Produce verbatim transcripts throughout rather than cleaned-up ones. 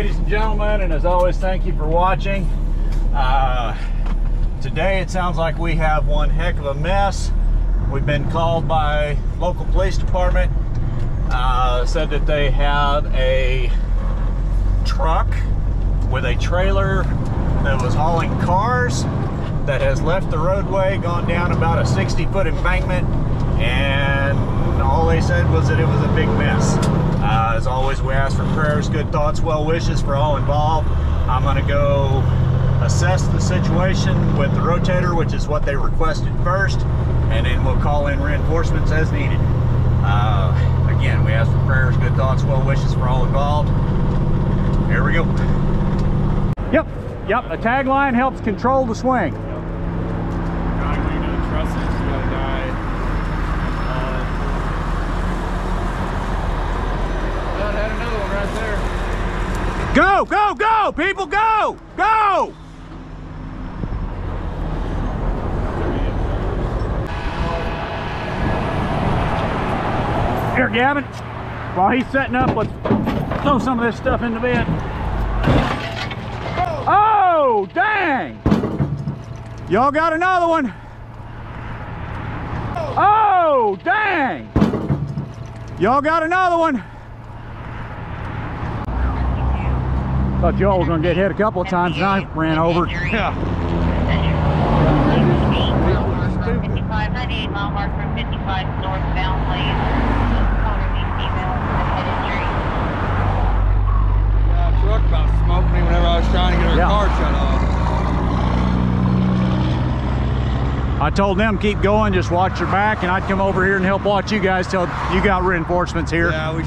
ladies and gentlemen, and as always, thank you for watching. Uh, today it sounds like we have one heck of a mess. We've been called by local police department, uh, said that they had a truck with a trailer that was hauling cars that has left the roadway, gone down about a sixty foot embankment, and all they said was that it was a big mess. Uh, as always, we ask for prayers, good thoughts, well wishes for all involved. I'm gonna go assess the situation with the rotator, which is what they requested first, and then we'll call in reinforcements as needed. Uh, again, we ask for prayers, good thoughts, well wishes for all involved. Here we go. Yep, yep, a tagline helps control the swing. Go, go, go, people, go, go! Here, Gavin, while he's setting up, let's throw some of this stuff in the bed. Oh, dang! Y'all got another one. Oh, dang! Y'all got another one. Thought y'all was gonna get hit a couple of times and I ran over. Yeah. Yeah, a truck about smoked me whenever I was trying to get her yeah. car shut off. I told them keep going, just watch your back, and I'd come over here and help watch you guys till you got reinforcements here. Yeah, we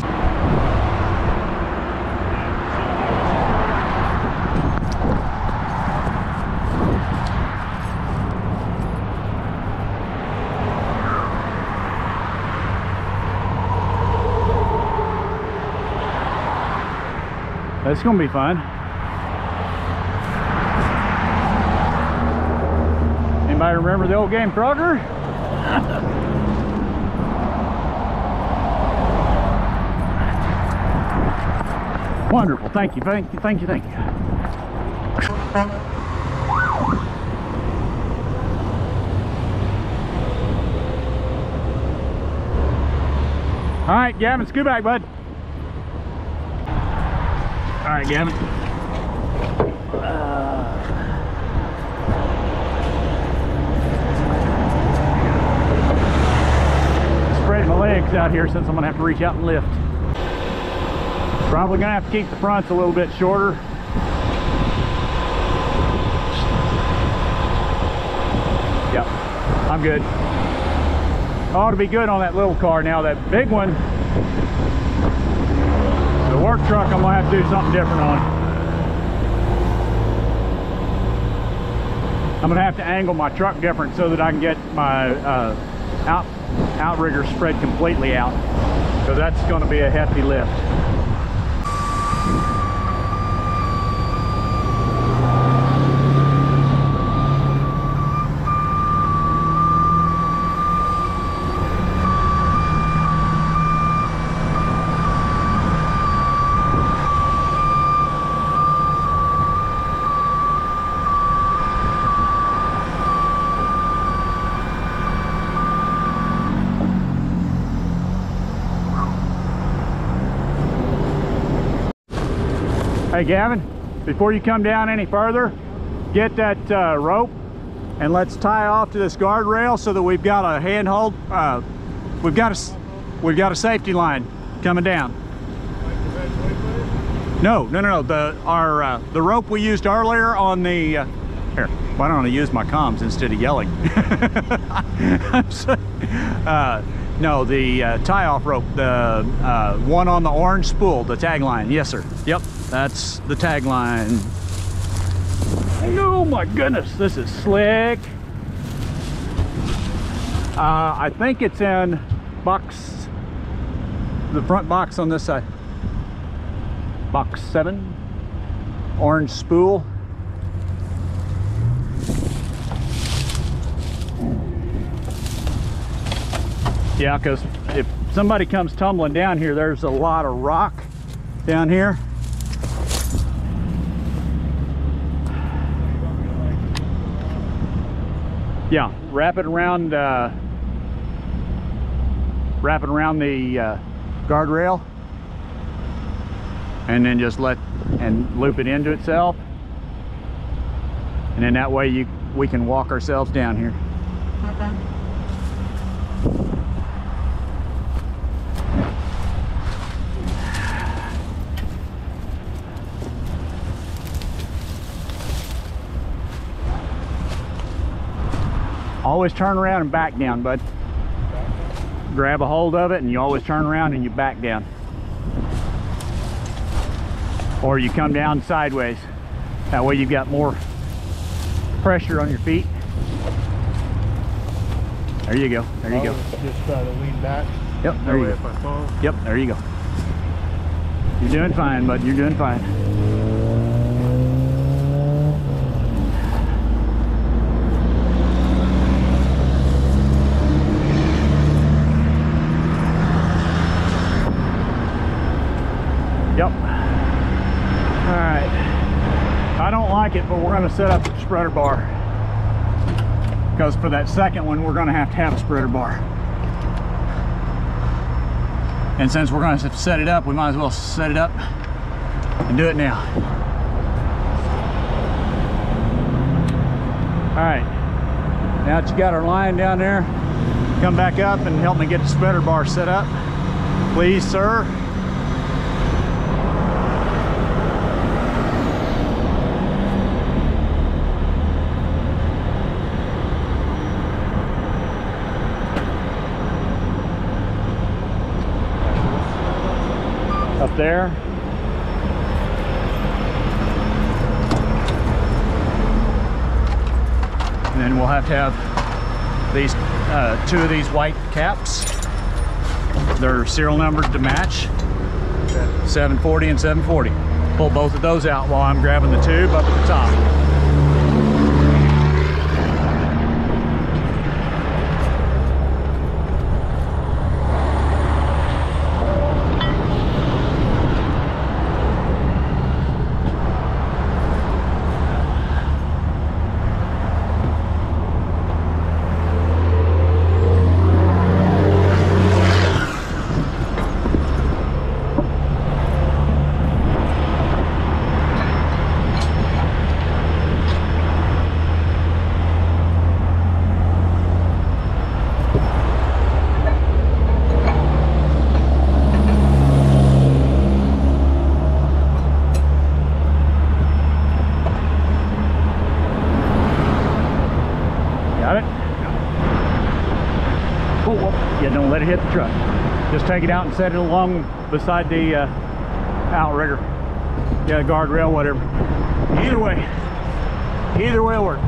It's gonna be fun. Anybody remember the old game Crocker? Wonderful. Thank you. Thank you. Thank you. Thank you. All right, Gavin, scoot back, bud. All right, Gavin. Uh, spread my legs out here since I'm gonna have to reach out and lift. Probably gonna have to keep the fronts a little bit shorter. Yep, I'm good. Ought to be good on that little car now. That big one, the work truck, I'm gonna have to do something different on. I'm gonna have to angle my truck different so that I can get my uh, out outrigger spread completely out, because that's gonna be a hefty lift. Hey Gavin, before you come down any further, get that uh, rope and let's tie off to this guardrail so that we've got a handhold. Uh, we've got a we've got a safety line coming down. No, no, no, no. The our uh, the rope we used earlier on the uh, here. Why don't I use my comms instead of yelling? uh, no, the uh, tie-off rope, the uh, one on the orange spool, the tagline. Yes, sir. Yep. That's the tagline. Oh my goodness, this is slick. Uh, I think it's in box, the front box on this side. Box seven, orange spool. Yeah, because if somebody comes tumbling down here, there's a lot of rock down here. Yeah, wrap it around, uh, wrap it around the uh, guardrail, and then just let and loop it into itself, and then that way you we can walk ourselves down here. Okay. Always turn around and back down, bud. Grab a hold of it and you always turn around and you back down. Or you come down sideways. That way you've got more pressure on your feet. There you go. There you go. Just try to lean back. Yep, there you go. Yep, there you go. You're doing fine, bud. You're doing fine. Yep. All right. I don't like it, but we're going to set up a spreader bar, because for that second one we're going to have to have a spreader bar. And since we're going to set it up, we might as well set it up and do it now. All right. Now that you got our line down there, come back up and help me get the spreader bar set up, please, sir. Up there. And then we'll have to have these uh, two of these white caps. They're serial numbered to match. Okay. seven forty and seven forty. Pull both of those out while I'm grabbing the tube up at the top. Hit the truck. Just take it out and set it along beside the uh, outrigger. Yeah, guardrail, whatever. Either way, either way will work.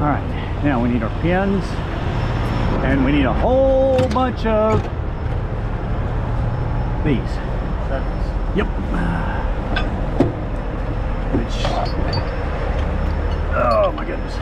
All right, now we need our pins. And we need a whole bunch of these. Yep. Which, oh my goodness.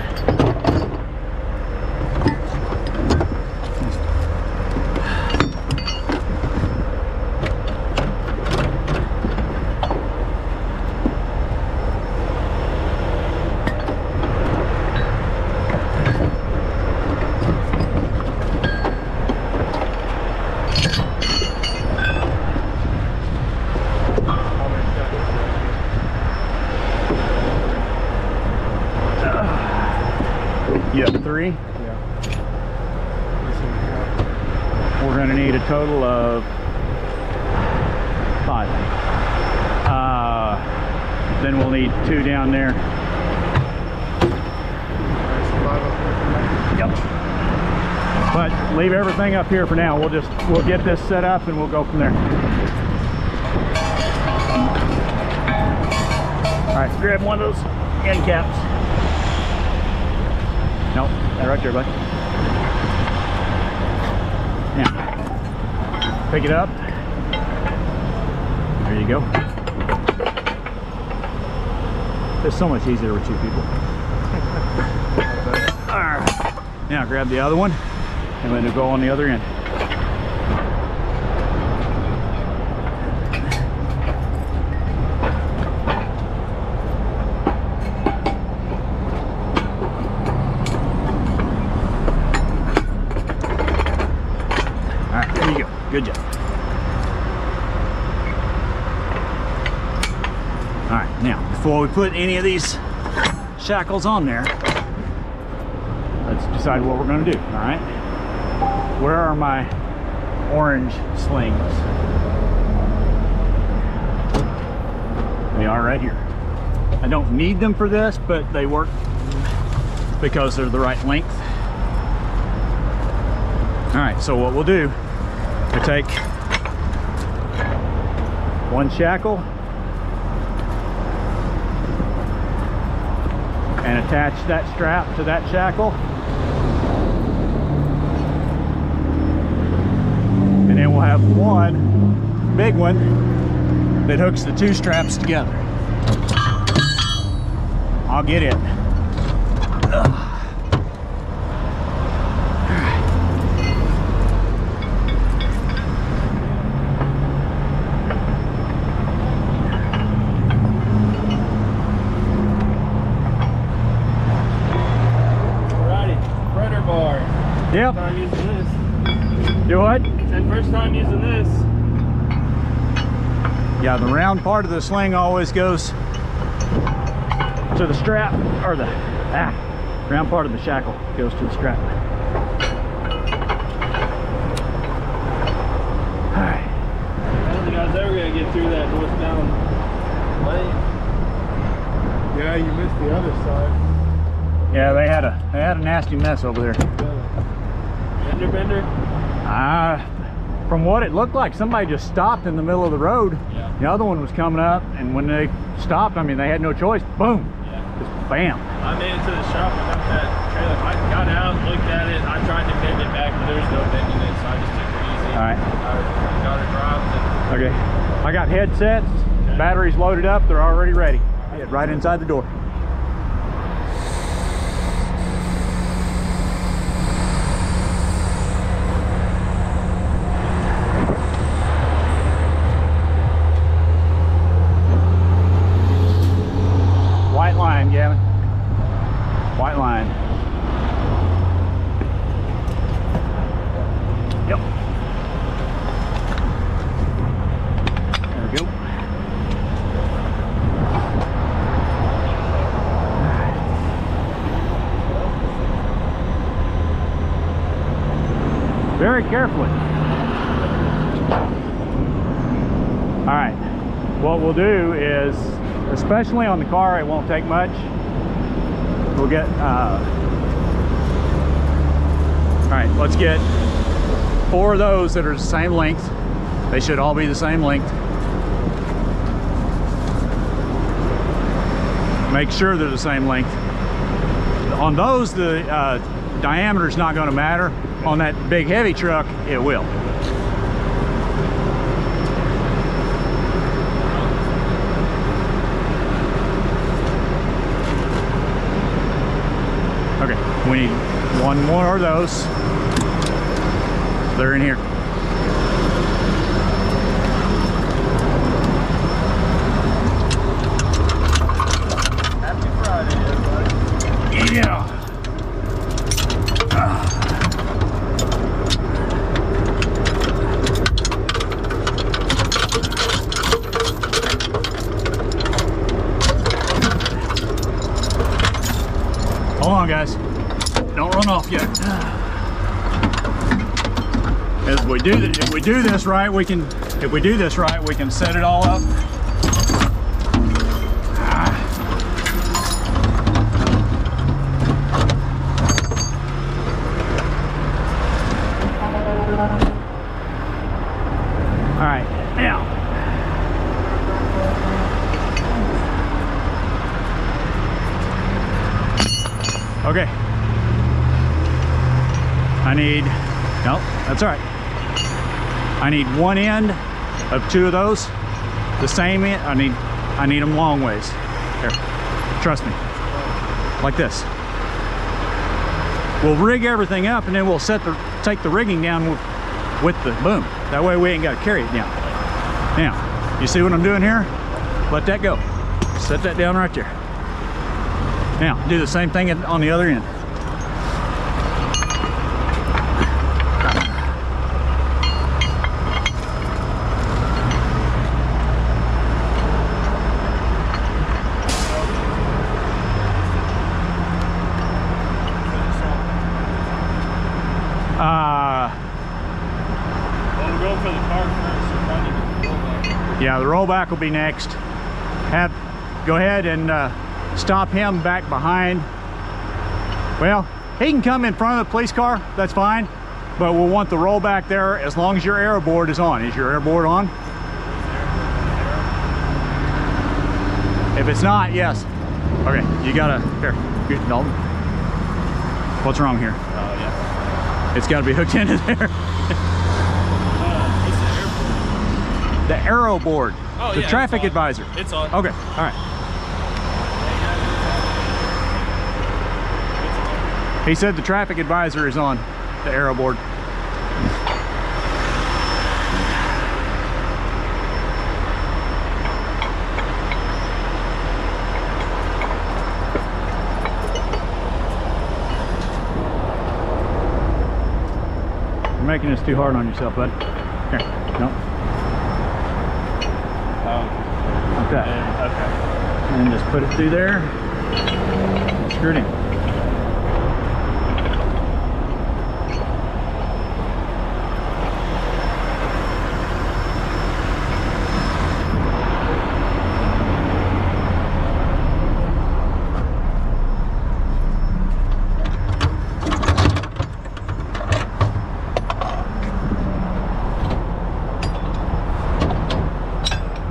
Three. Yeah. We're gonna need a total of five. Uh, then we'll need two down there. Yep. But leave everything up here for now. We'll just we'll get this set up and we'll go from there. All right, grab one of those end caps. Nope, right there, bud. Now, pick it up. There you go. It's so much easier with two people. All right. Now grab the other one and let it go on the other end. All right, there you go. Good job. All right, now before we put any of these shackles on there, let's decide what we're going to do. All right, where are my orange slings? They are right here. I don't need them for this, but they work because they're the right length. All right, so what we'll do, we take one shackle and attach that strap to that shackle, and then we'll have one big one that hooks the two straps together. I'll get it. Yep. First time using this. Do what? And first time using this. Yeah, the round part of the sling always goes to the strap, or the ah, round part of the shackle goes to the strap. All right. I don't think I was ever gonna get through that northbound lane. Yeah, you missed the other side. Yeah, they had a they had a nasty mess over there. Yeah. Fender bender? Uh, from what it looked like, somebody just stopped in the middle of the road. Yeah. The other one was coming up, and when they stopped, I mean, they had no choice. Boom. Yeah. Just bam. I made it to the shop without that trailer. I got out, looked at it. I tried to bend it back, but there's no bending it, so I just took it easy. All right. I got it dropped. Okay. I got headsets. Okay. Batteries loaded up. They're already ready. All right. Right inside the door. Very carefully. All right, what we'll do is, especially on the car, it won't take much. We'll get, uh, all right, let's get four of those that are the same length. They should all be the same length. Make sure they're the same length. On those, the uh, diameter is not going to matter. On that big heavy truck, it will. Okay, we need one more of those. They're in here. Happy Friday, everybody. Yeah. Guys, don't run off yet. As we do th if we do this right, we can if we do this right, we can set it all up. All right, now. Okay, I need, no, that's all right. I need one end of two of those, the same end. I need, I need them long ways. Here, trust me, like this. We'll rig everything up and then we'll set the take the rigging down with, with the boom. That way we ain't got to carry it down. Now, you see what I'm doing here? Let that go. Set that down right there. Now, do the same thing on the other end. Yeah, the rollback will be next. Have, go ahead and uh, stop him back behind. Well, he can come in front of the police car, that's fine, but we'll want the rollback there as long as your airboard is on. Is your airboard on? If it's not, yes. Okay, you gotta, here, good, Dalton. What's wrong here? Oh, uh, yeah. It's gotta be hooked into there. The aero board, oh, the yeah, traffic it's advisor. It's on. Okay, all right. He said the traffic advisor is on the aero board. You're making this too hard on yourself, bud. Here, no. Okay. And just put it through there. Screw it in.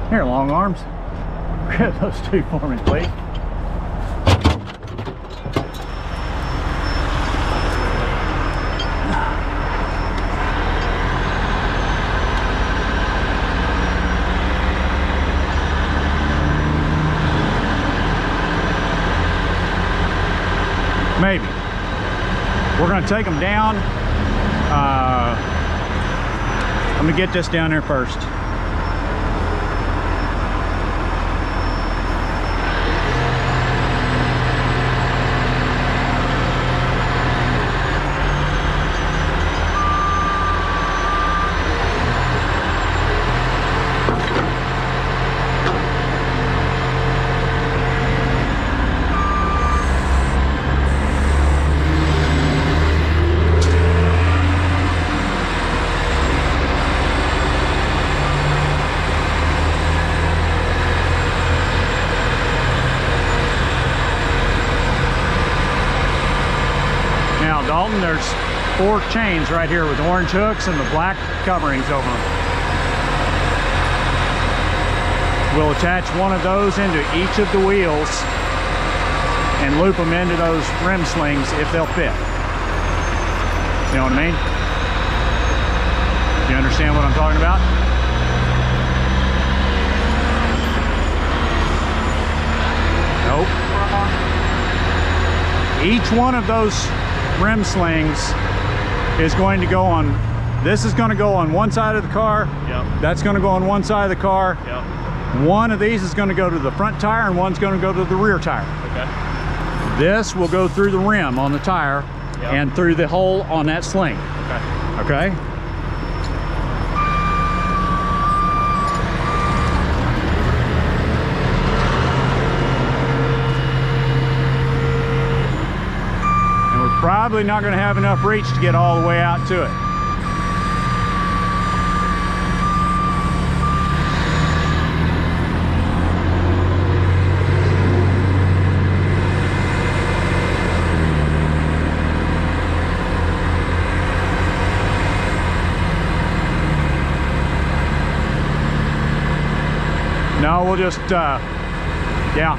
Here, long arms. Grab those two for me, please. Maybe. We're going to take them down. Uh, I'm going to get this down there first. There's four chains right here with orange hooks and the black coverings over them. We'll attach one of those into each of the wheels and loop them into those rim slings if they'll fit. You know what I mean? You understand what I'm talking about? Nope. Each one of those rim slings is going to go on, this is going to go on one side of the car, yep. That's going to go on one side of the car, yep. One of these is going to go to the front tire and one's going to go to the rear tire. Okay. This will go through the rim on the tire, yep. And through the hole on that sling. Okay. Okay. Probably not going to have enough reach to get all the way out to it. No, we'll just, uh, yeah.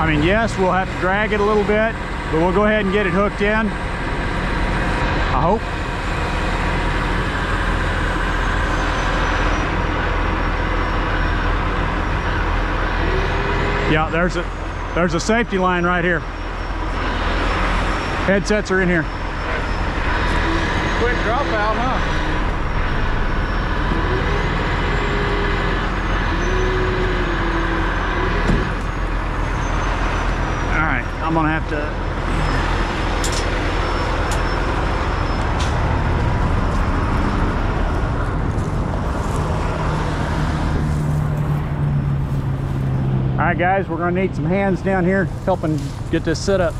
I mean, yes, we'll have to drag it a little bit, but we'll go ahead and get it hooked in, I hope. Yeah, there's a, there's a safety line right here. Headsets are in here. quick dropout, huh? I'm gonna have to all right guys, we're gonna need some hands down here helping get this set up.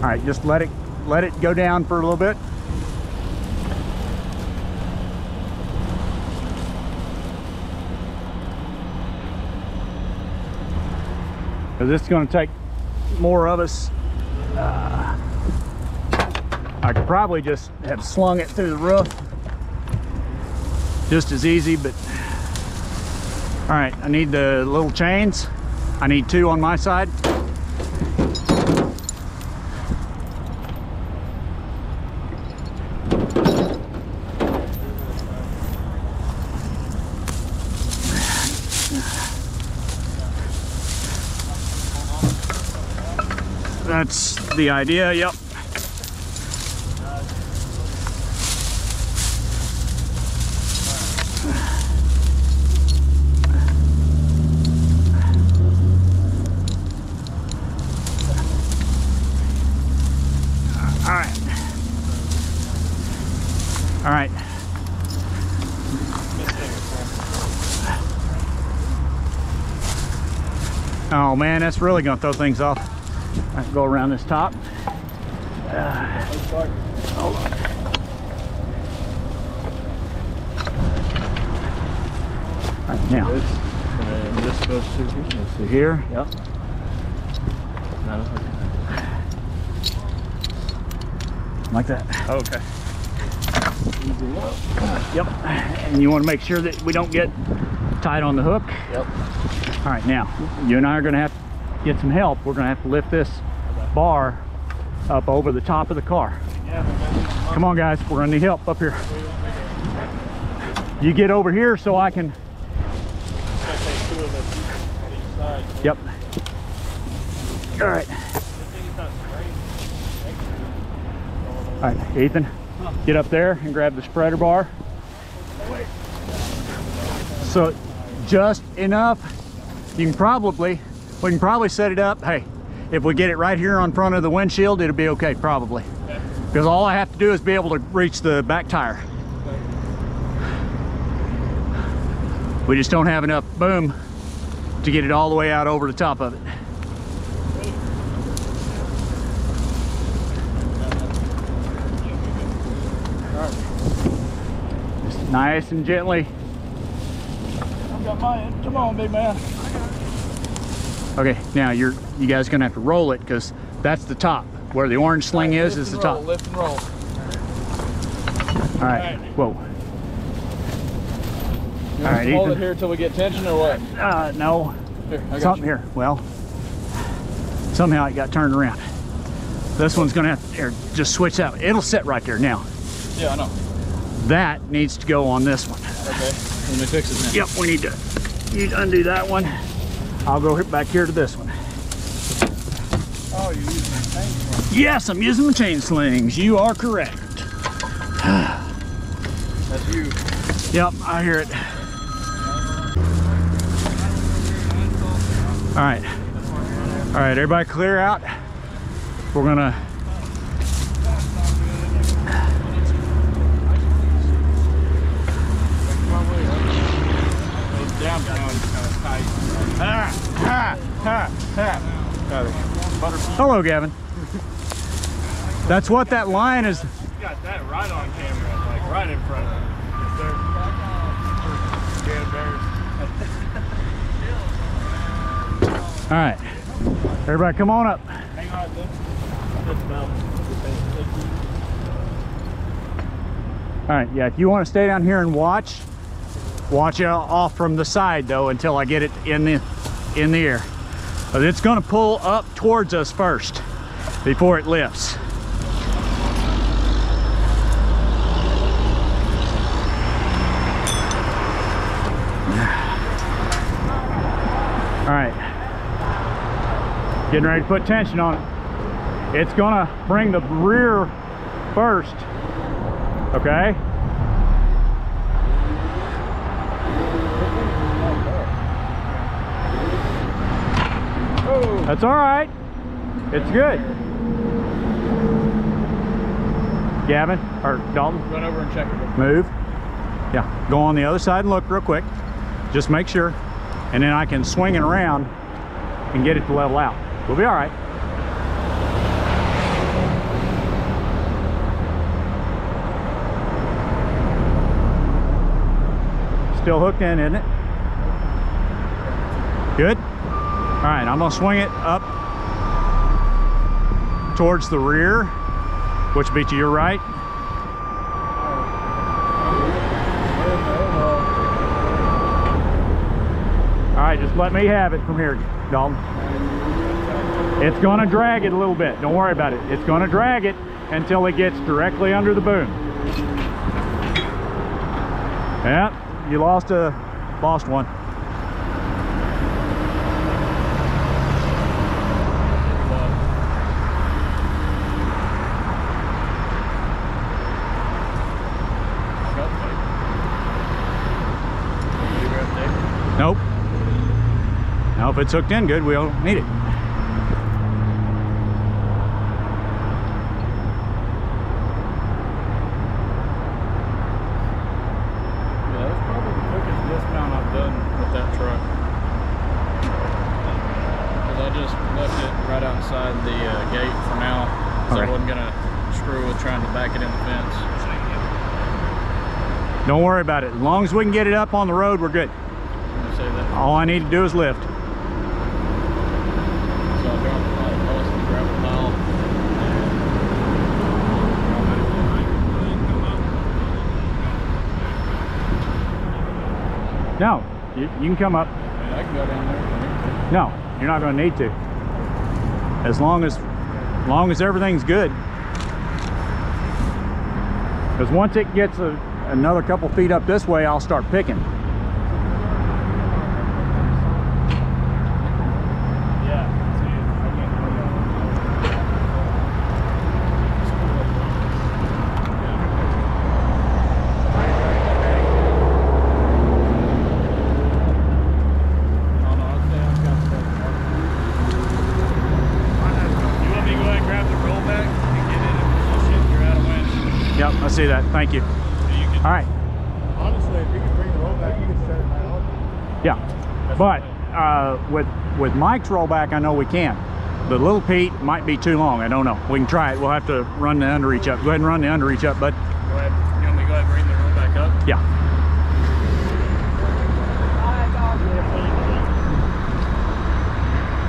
All right, just let it let it go down for a little bit. This is going to take more of us. Uh, I could probably just have slung it through the roof, just as easy. But all right, I need the little chains. I need two on my side. That's the idea, yep. All right. All right. Oh man, that's really gonna throw things off. I can go around this top. Uh, hold on. All right, now. And this goes through here. Goes through here. Yep. Like that. Oh, okay. Yep. And you want to make sure that we don't get tight on the hook. Yep. All right, now you and I are going to have to get some help. We're gonna have to lift this bar up over the top of the car. Come on guys, we're gonna need help up here. You get over here so I can. Yep. All right. All right, Ethan, get up there and grab the spreader bar. So just enough. You can probably. We can probably set it up. Hey, if we get it right here on front of the windshield, it'll be okay, probably. Because all I have to do is be able to reach the back tire. We just don't have enough boom to get it all the way out over the top of it. Just nice and gently. I've got mine. Come on, big man. Okay, now you're you guys are gonna have to roll it because that's the top. Where the orange sling right, is is the roll, top. Lift and roll. All right. All right. Whoa. You all right. Hold it here till we get tension or what? Uh, no. Here, I got something you. Here. Well, somehow it got turned around. This one's gonna have to here, just switch out. It'll sit right there now. Yeah, I know. That needs to go on this one. Okay. Let me fix it now. Yep. We need to. You undo that one. I'll go back here to this one. Oh, you're using the chain slings. Yes, I'm using the chain slings. You are correct. That's you. Yep, I hear it. All right. All right, everybody clear out. We're gonna... Ah, ah, ah, ah. Hello, Gavon. That's what that line is. You got that right on camera, like right in front of you. All right, everybody, come on up. Hang on, this. All right, yeah. If you want to stay down here and watch, Watch it off from the side though until I get it in the in the air. But it's gonna pull up towards us first before it lifts. All right, getting ready to put tension on it. It's gonna bring the rear first, okay? That's all right. It's good. Gavin or Dalton. Run over and check it. Move. Yeah. Go on the other side and look real quick. Just make sure. And then I can swing it around and get it to level out. We'll be all right. Still hooked in, isn't it? Good. All right, I'm gonna swing it up towards the rear, which would be to your right. All right, just let me have it from here, Dalton. It's gonna drag it a little bit. Don't worry about it. It's gonna drag it until it gets directly under the boom. Yeah, you lost a, lost one. Nope. Now, if it's hooked in good, we don't need it. Yeah, that's probably the quickest dismount I've done with that truck. Because I just left it right outside the uh, gate for now. Because I wasn't going to screw with trying to back it in the fence. Don't worry about it. As long as we can get it up on the road, we're good. All I need to do is lift. So I dropped the gravel pile. No, you, you can come up. Yeah, I can go down there. No, you're not going to need to. As long as, as long as everything's good. Because once it gets a, another couple feet up this way, I'll start picking. See that, thank you. Yeah, you can, all right. Honestly, if you can bring the rollback, you can set it back up. Yeah, but uh, with with Mike's rollback, I know we can. The little Pete might be too long. I don't know. We can try it. We'll have to run the underreach up. Go ahead and run the underreach up, bud. Go ahead. You want me to go ahead and bring the rollback up? Yeah.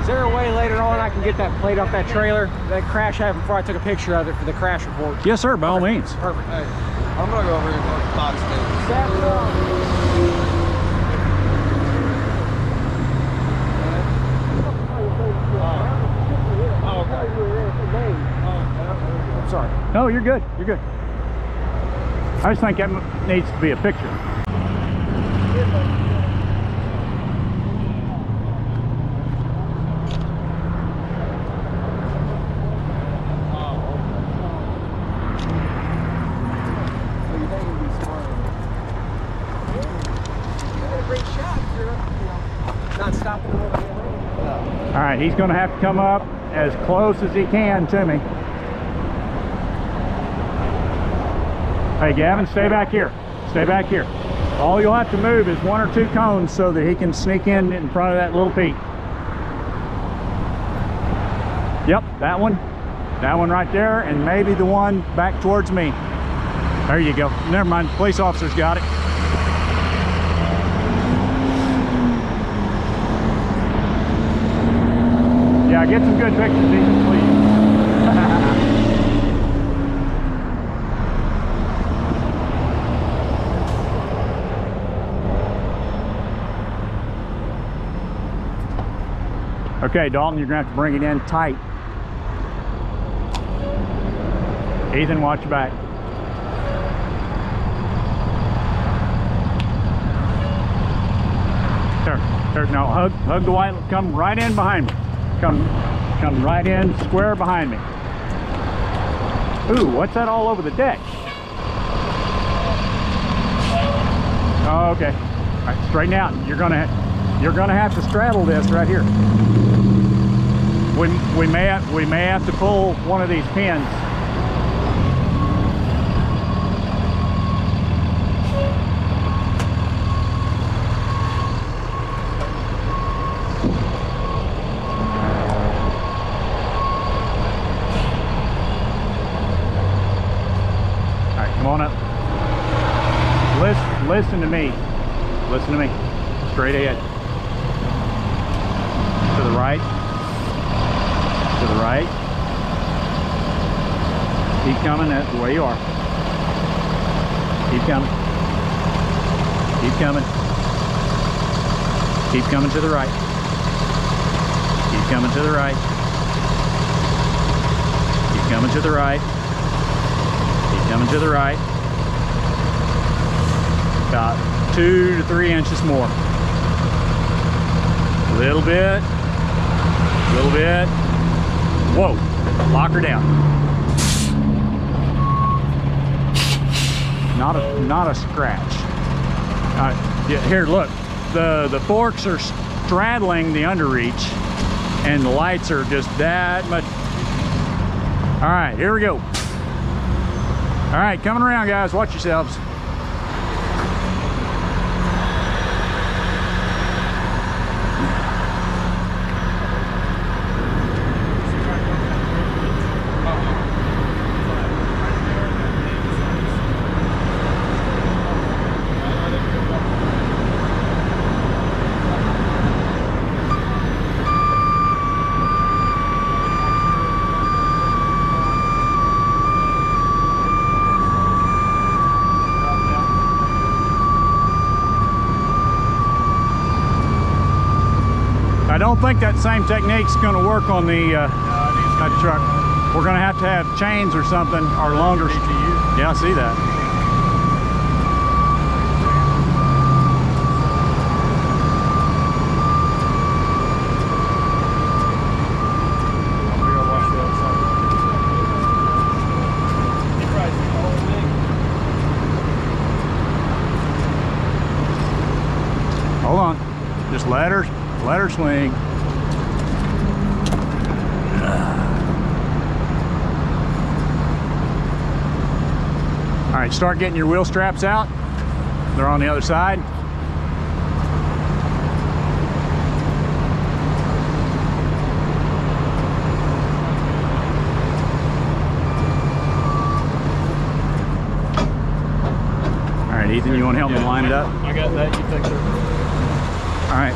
Is there a way later on I can get that plate off that trailer? That crash happened before I took a picture of it for the crash report. Yes, sir, by all means. Perfect. Hey, I'm going to go over here and go to the box now. I'm sorry. No, you're good. You're good. I just think that needs to be a picture. He's going to have to come up as close as he can to me. Hey, Gavin, stay back here. Stay back here. All you'll have to move is one or two cones so that he can sneak in in front of that little Pete. Yep, that one. That one right there, and maybe the one back towards me. There you go. Never mind. Police officer's got it. Yeah, get some good pictures, Ethan, please. Okay, Dalton, you're gonna have to bring it in tight. Ethan, watch your back. There, there, no, hug, hug the white, come right in behind me. Come, come right in, square behind me. Ooh, what's that all over the deck? Oh, okay. All right, straighten out. You're gonna, you're gonna have to straddle this right here. We, we may, have, we may have to pull one of these pins. Listen to me. Listen to me. Straight ahead. To the right. To the right. Keep coming. That's the way you are. Keep coming. Keep coming. Keep coming to the right. Keep coming to the right. Keep coming to the right. Keep coming to the right. About two to three inches more. A little bit, a little bit. Whoa, lock her down. Not a, not a scratch. All right, yeah, here, look, the, the forks are straddling the underreach and the lights are just that much. All right, here we go. All right, coming around, guys, watch yourselves. I don't think that same technique's going to work on the uh, no, uh, truck. We're going to have to have chains or something, or longer. Yeah, I see that. Hold on. Just let her. Let her swing. All right, start getting your wheel straps out. They're on the other side. All right, Ethan, you want to help yeah, me line I, it up? I got that, you take care. All right.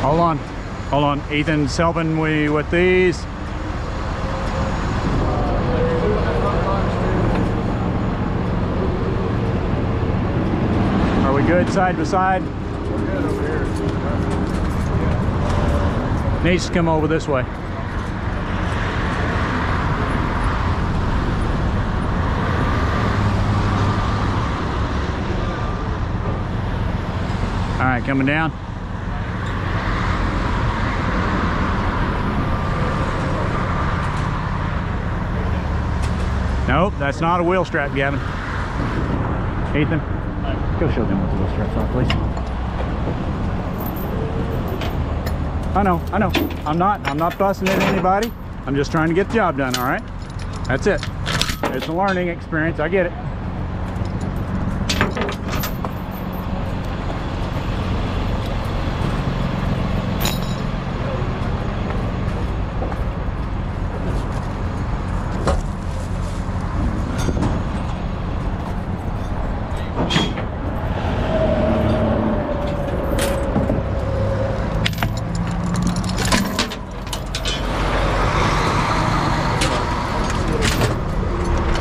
Hold on, hold on. Ethan's helping me with these. Are we good side by side? We're good over here. Needs to come over this way. All right, coming down. Nope, that's not a wheel strap, Gavin. Ethan, go show them what the wheel straps are, please. I know, I know. I'm not, I'm not fussing at anybody. I'm just trying to get the job done, all right? That's it. It's a learning experience, I get it.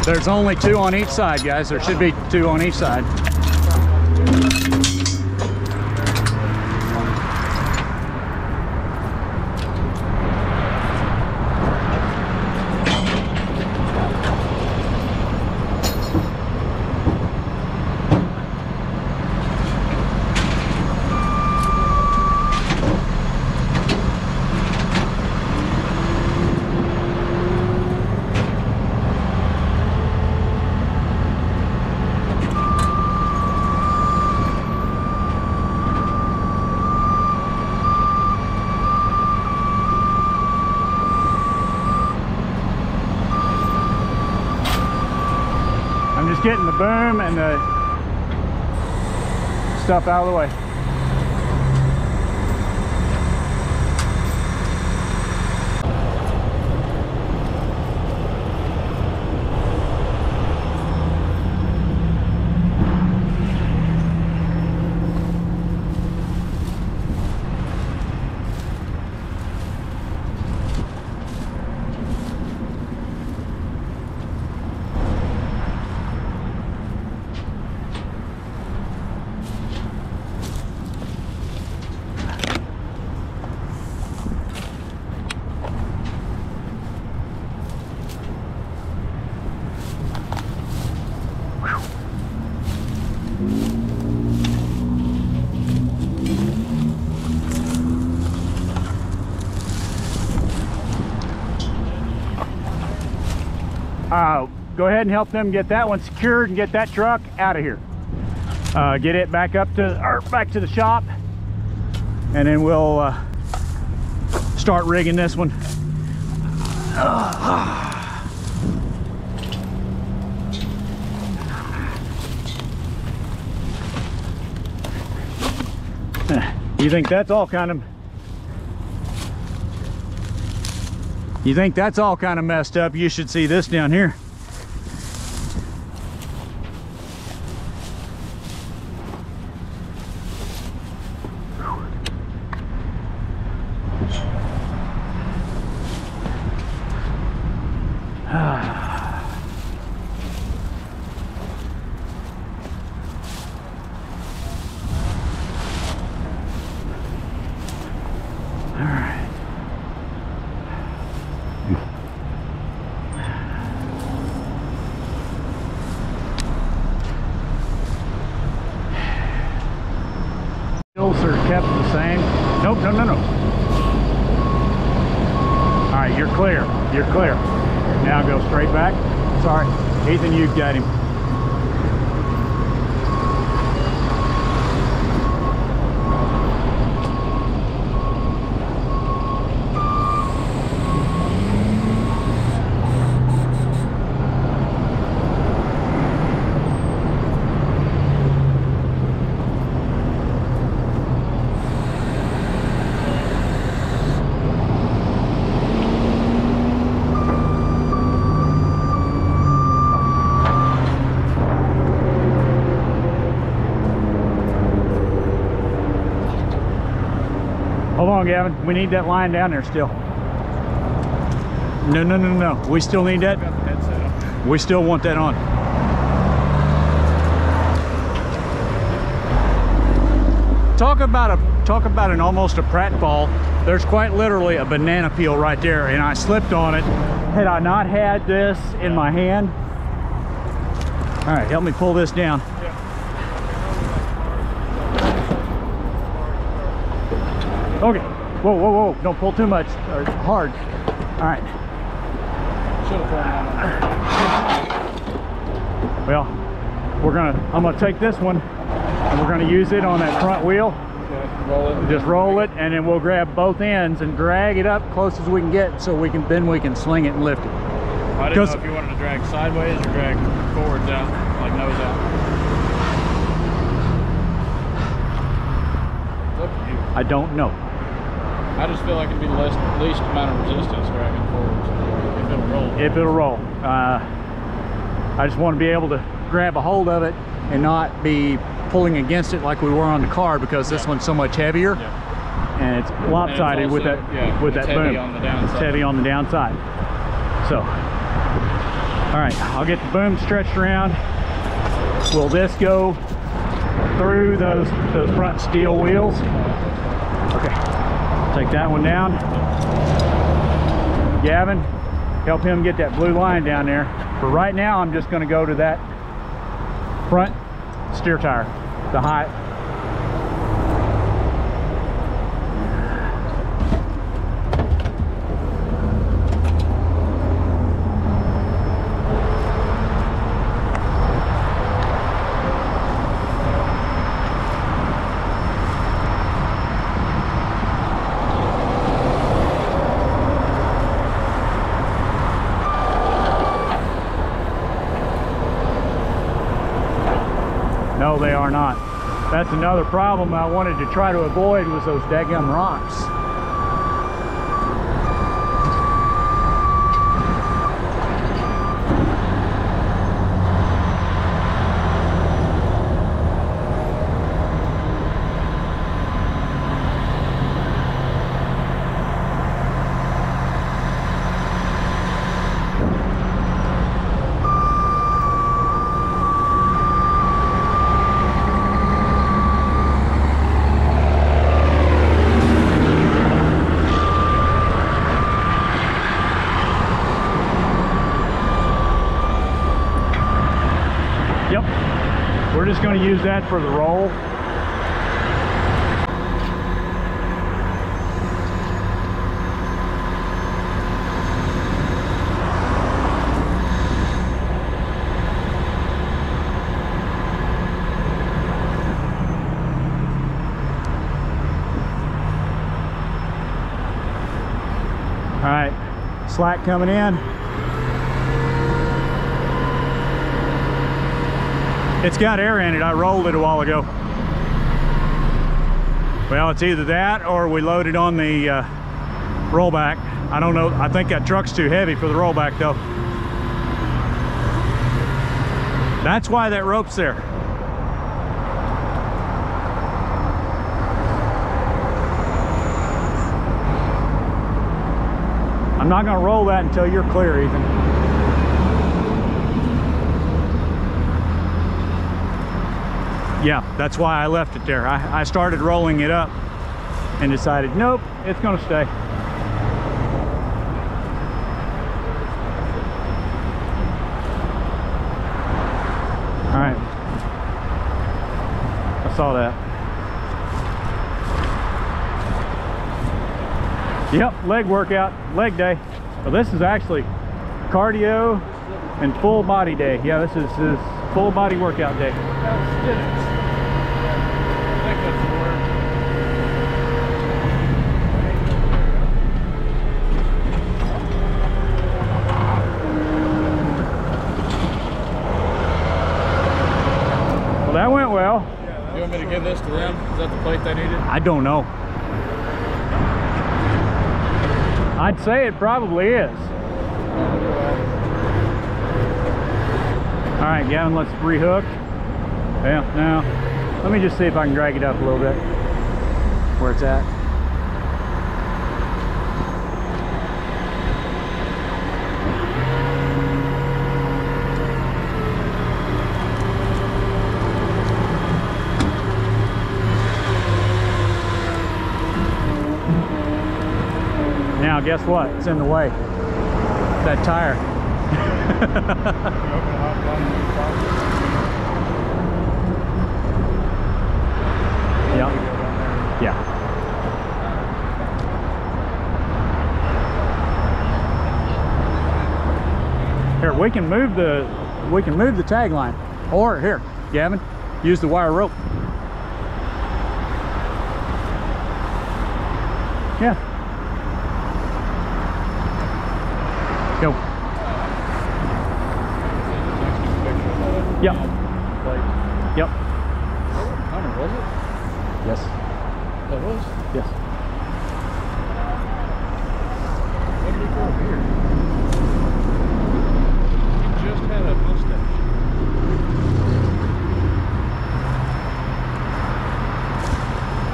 There's only two on each side, guys. There should be two on each side. I'm just getting the boom and the stuff out of the way. Uh, go ahead and help them get that one secured and get that truck out of here. Uh, get it back up to or back to the shop, and then we'll uh, start rigging this one. Uh, you think that's all kind of You think that's all kind of messed up? You should see this down here. Are kept the same. Nope, no, no, no. All right, you're clear. You're clear. Now go straight back. Sorry, Ethan, you've got him. Gavin, we need that line down there still. No, no, no, no. We still need that. We still want that on. Talk about a talk about an almost a pratfall. There's quite literally a banana peel right there, and I slipped on it. Had I not had this in my hand, all right, help me pull this down. Okay. Whoa, whoa, whoa. Don't pull too much. Or hard. All right. Well, we're going to, I'm going to take this one and we're going to use it on that front wheel. Just roll it and then we'll grab both ends and drag it up close as we can get so we can, then we can sling it and lift it. I didn't know if you wanted to drag sideways or drag forwards out, like nose out. I don't know. I just feel like it'd be the least, least amount of resistance dragging forward, if it'll roll. If it'll roll. Uh, I just want to be able to grab a hold of it and not be pulling against it like we were on the car, because yeah. This one's so much heavier, yeah. And it's lopsided, and it's also, with that, yeah, with that boom. It's heavy on the downside. So, all right, I'll get the boom stretched around. Will this go through those, those front steel wheels? Okay. Take that one down. Gavin, help him get that blue line down there. For right now, I'm just going to go to that front steer tire, the high. No, they are not. That's another problem I wanted to try to avoid, was those daggum rocks. We're just going to use that for the roll. All right, slack coming in. It's got air in it. I rolled it a while ago. Well, it's either that or we loaded on the uh, rollback. I don't know. I think that truck's too heavy for the rollback though. That's why that rope's there. I'm not going to roll that until you're clear, Ethan. Yeah, that's why I left it there. I, I started rolling it up and decided, nope, it's gonna stay. All right, I saw that. Yep, leg workout, leg day. Well, this is actually cardio and full body day. Yeah, this is, this is full body workout day. Well, that went well. You want me to give this to them? Is that the plate they needed? I don't know. I'd say it probably is. All right, Gavin, let's rehook. Yeah, now, let me just see if I can drag it up a little bit, where it's at. Now, guess what? It's in the way. That tire. Yeah. Yeah. Here, we can move the we can move the tagline. Or here, Gavin, use the wire rope. Yeah. Go. Yep. Yep. Was it? Yes. That was? Yes. What did he grow here? He just had a mustache.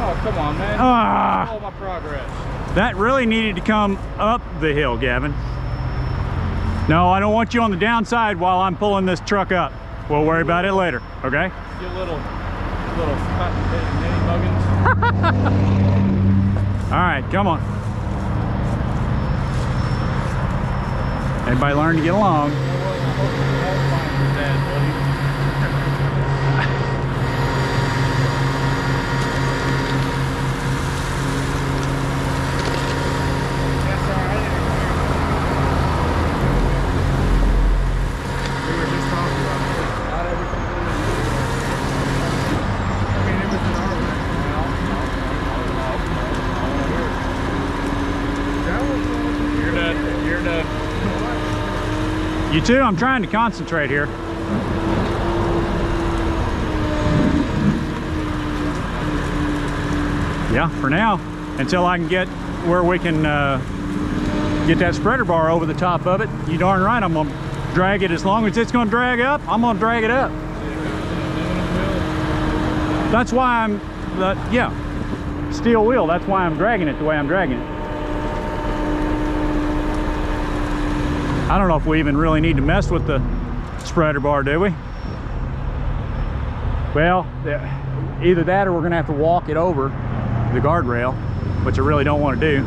Oh, come on, man. Ah! All my progress. That really needed to come up the hill, Gavin. No, I don't want you on the downside while I'm pulling this truck up. We'll worry about it later, okay? You little, little cotton-headed ninny muggins. All right, come on. Everybody learn to get along. You too, I'm trying to concentrate here. yeah, for now, until I can get where we can uh, get that spreader bar over the top of it. You darn right I'm going to drag it. As long as it's going to drag up, I'm going to drag it up. That's why I'm, uh, yeah, steel wheel. That's why I'm dragging it the way I'm dragging it. I don't know if we even really need to mess with the spreader bar, do we? Well, either that or we're gonna have to walk it over the guardrail, which I really don't want to do.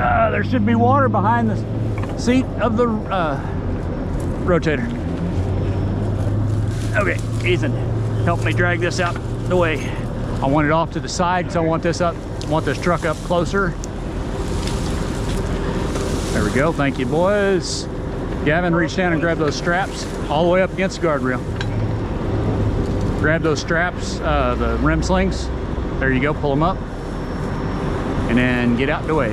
Uh, there should be water behind the seat of the uh, rotator. Okay, Ethan, help me drag this out the way. I want it off to the side, so I want this up. Want this truck up closer. There we go. Thank you, boys. Gavon, reach down and grab those straps all the way up against the guardrail. Grab those straps, uh, the rim slings. There you go. Pull them up. And then get out the way.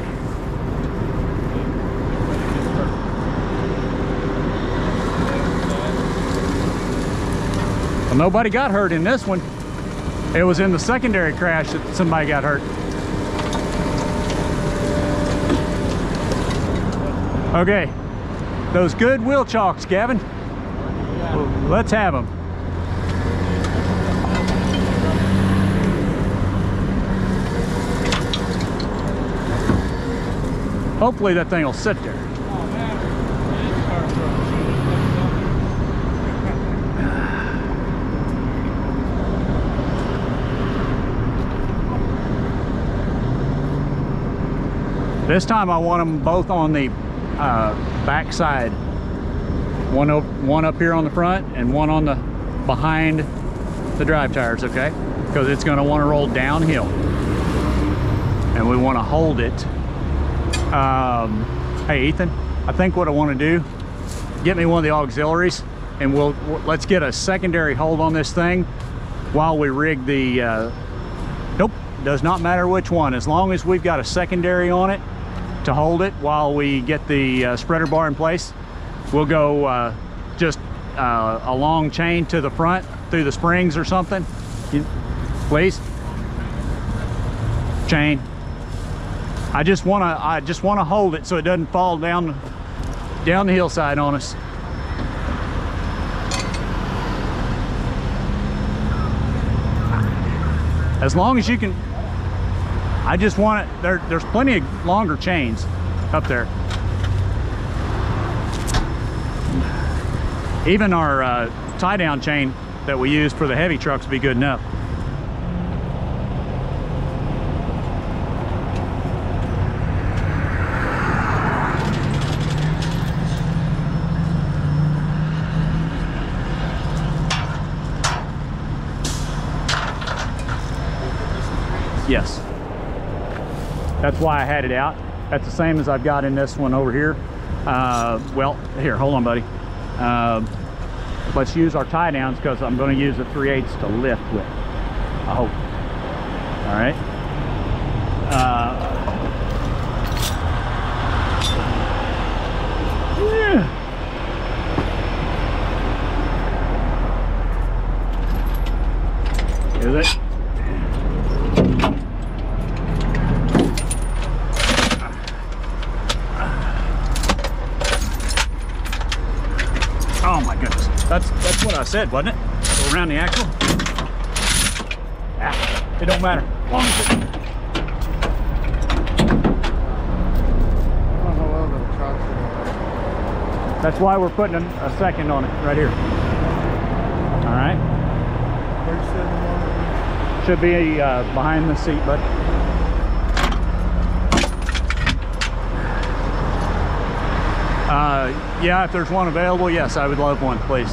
Well, nobody got hurt in this one. It was in the secondary crash that somebody got hurt. Okay, those good wheel chocks, Gavon. Let's have them. Hopefully that thing will sit there. This time I want them both on the Uh, back side, one up, one up here on the front and one on the behind the drive tires, okay? Because it's going to want to roll downhill and we want to hold it. Um, hey Ethan, I think what I want to do, get me one of the auxiliaries and we'll let's get a secondary hold on this thing while we rig the uh, nope, does not matter which one, as long as we've got a secondary on it to hold it while we get the uh, spreader bar in place. We'll go uh, just uh, a long chain to the front through the springs or something. You, please chain. I just want to I just want to hold it so it doesn't fall down down the hillside on us. As long as you can. I just want it, there, there's plenty of longer chains up there. Even our uh, tie-down chain that we use for the heavy trucks would be good enough. Yes. That's why I had it out. That's the same as I've got in this one over here. Uh, well, here, hold on, buddy. Uh, let's use our tie downs because I'm going to use the three eighths to lift with. I hope. All right. Uh, yeah. Is it? That's, that's what I said, wasn't it? Go around the axle. Ah, it don't matter. As long as it... That's why we're putting a, a second on it right here. Alright. Should be uh, behind the seat, bud. Uh... Yeah, if there's one available, yes, I would love one, please.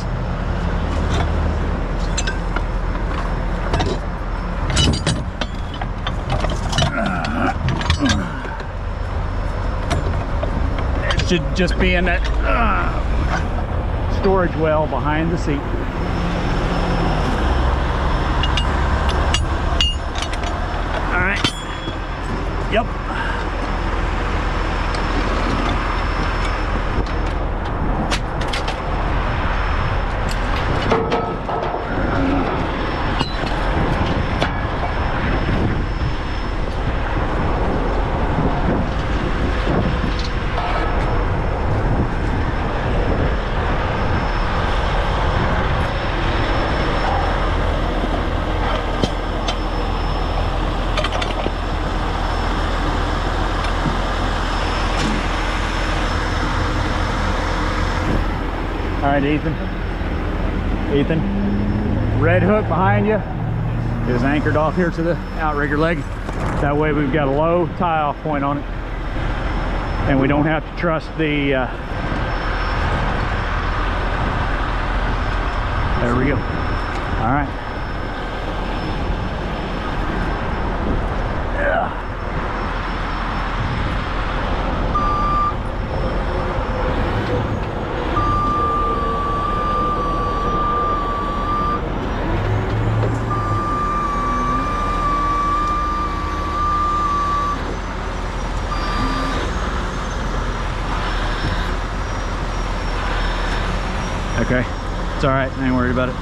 It should just be in that uh, storage well behind the seat. All right. Yep. All right, Ethan. Ethan, red hook behind you is anchored off here to the outrigger leg. That way we've got a low tie-off point on it, and we don't have to trust the... Uh... There we go. All right. Okay, it's all right, I ain't worried about it.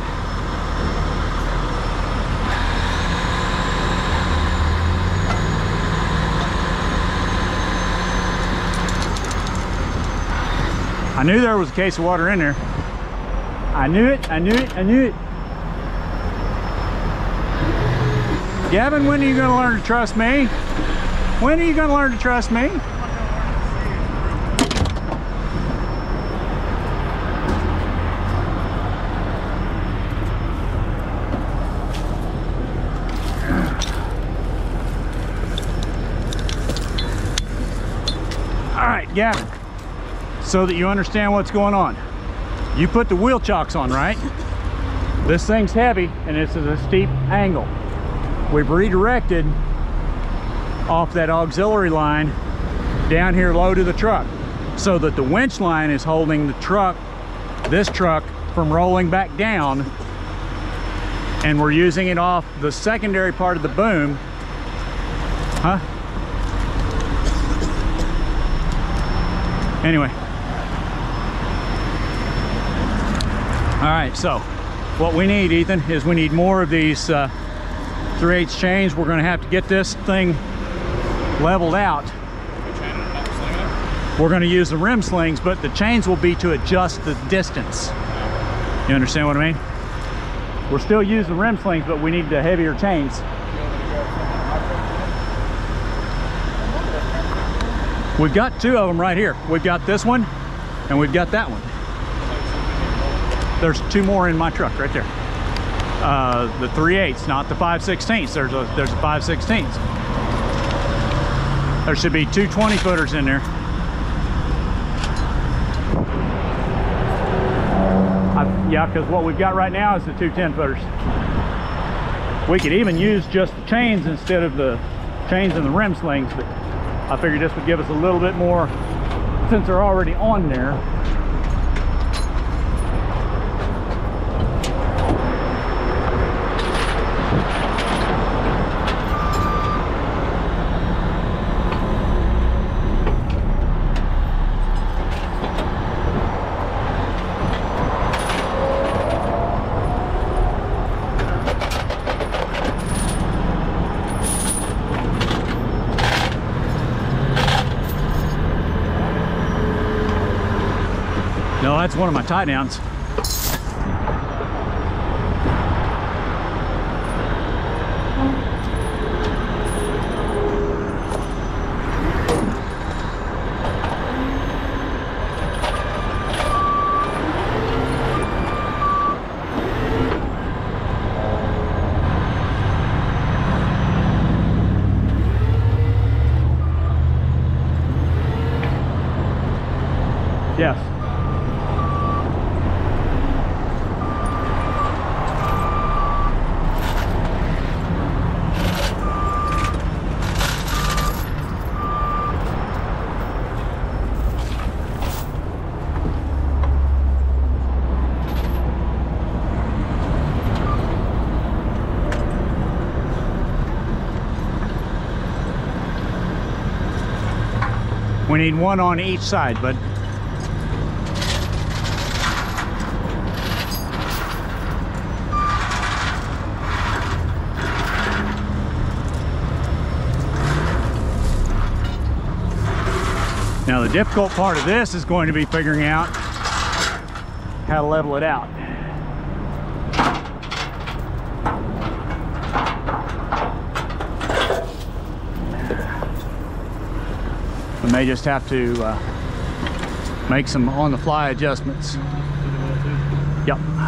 I knew there was a case of water in there. I knew it, I knew it, I knew it. Gavon, when are you gonna learn to trust me? When are you gonna learn to trust me? Gavon, so that you understand what's going on, you put the wheel chocks on, right? This thing's heavy and this is a steep angle. We've redirected off that auxiliary line down here low to the truck so that the winch line is holding the truck, this truck, from rolling back down, and we're using it off the secondary part of the boom. Huh? Anyway, all right, so what we need, Ethan, is we need more of these uh, three eighths chains. We're gonna have to get this thing leveled out. We're gonna use the rim slings, but the chains will be to adjust the distance. You understand what I mean? We're still using rim slings, but we need the heavier chains. We've got two of them right here. We've got this one and we've got that one. There's two more in my truck right there. Uh, the three eighths, not the five sixteenths. There's a, there's a five sixteenths. There should be two twenty footers in there. I've, yeah, because what we've got right now is the two ten footers. We could even use just the chains instead of the chains and the rim slings, but I figured this would give us a little bit more since they're already on there. No, that's one of my tie downs. Yes. We need one on each side, bud. Now, the difficult part of this is going to be figuring out how to level it out. We may just have to uh, make some on-the-fly adjustments. Yep. Uh-oh.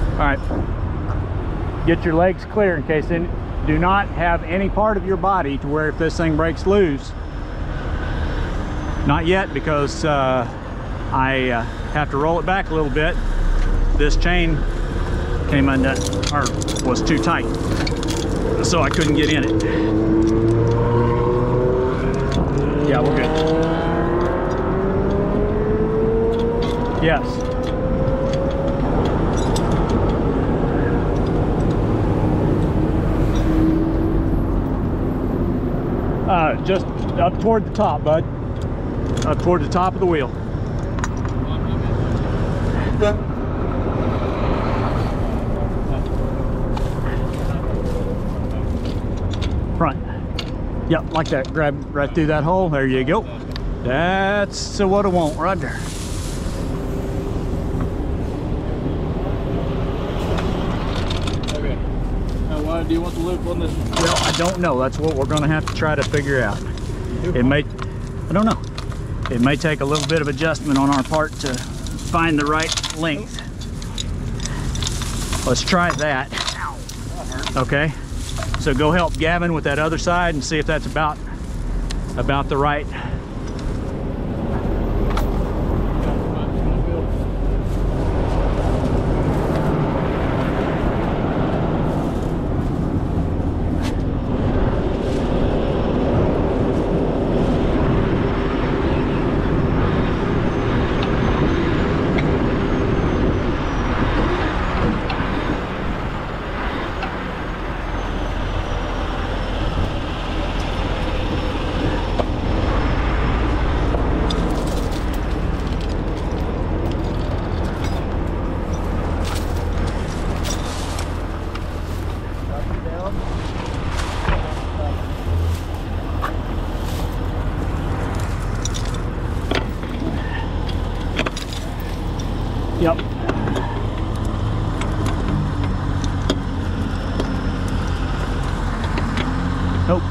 All right. Get your legs clear in case any, do not have any part of your body to where if this thing breaks loose. Not yet, because uh, I uh, have to roll it back a little bit. This chain came undone, or was too tight, so I couldn't get in it. Yeah, we're good. Yes. Uh, just up toward the top, bud. Up toward the top of the wheel. Front. Yep, like that. Grab right through that hole. There you go. That's what I want right there. Okay. Now, why do you want the loop on this one? Well, I don't know. That's what we're going to have to try to figure out. It may, I don't know. It may take a little bit of adjustment on our part to find the right length. Let's try that. Okay, so go help Gavin with that other side and see if that's about about the right. Yep. Nope.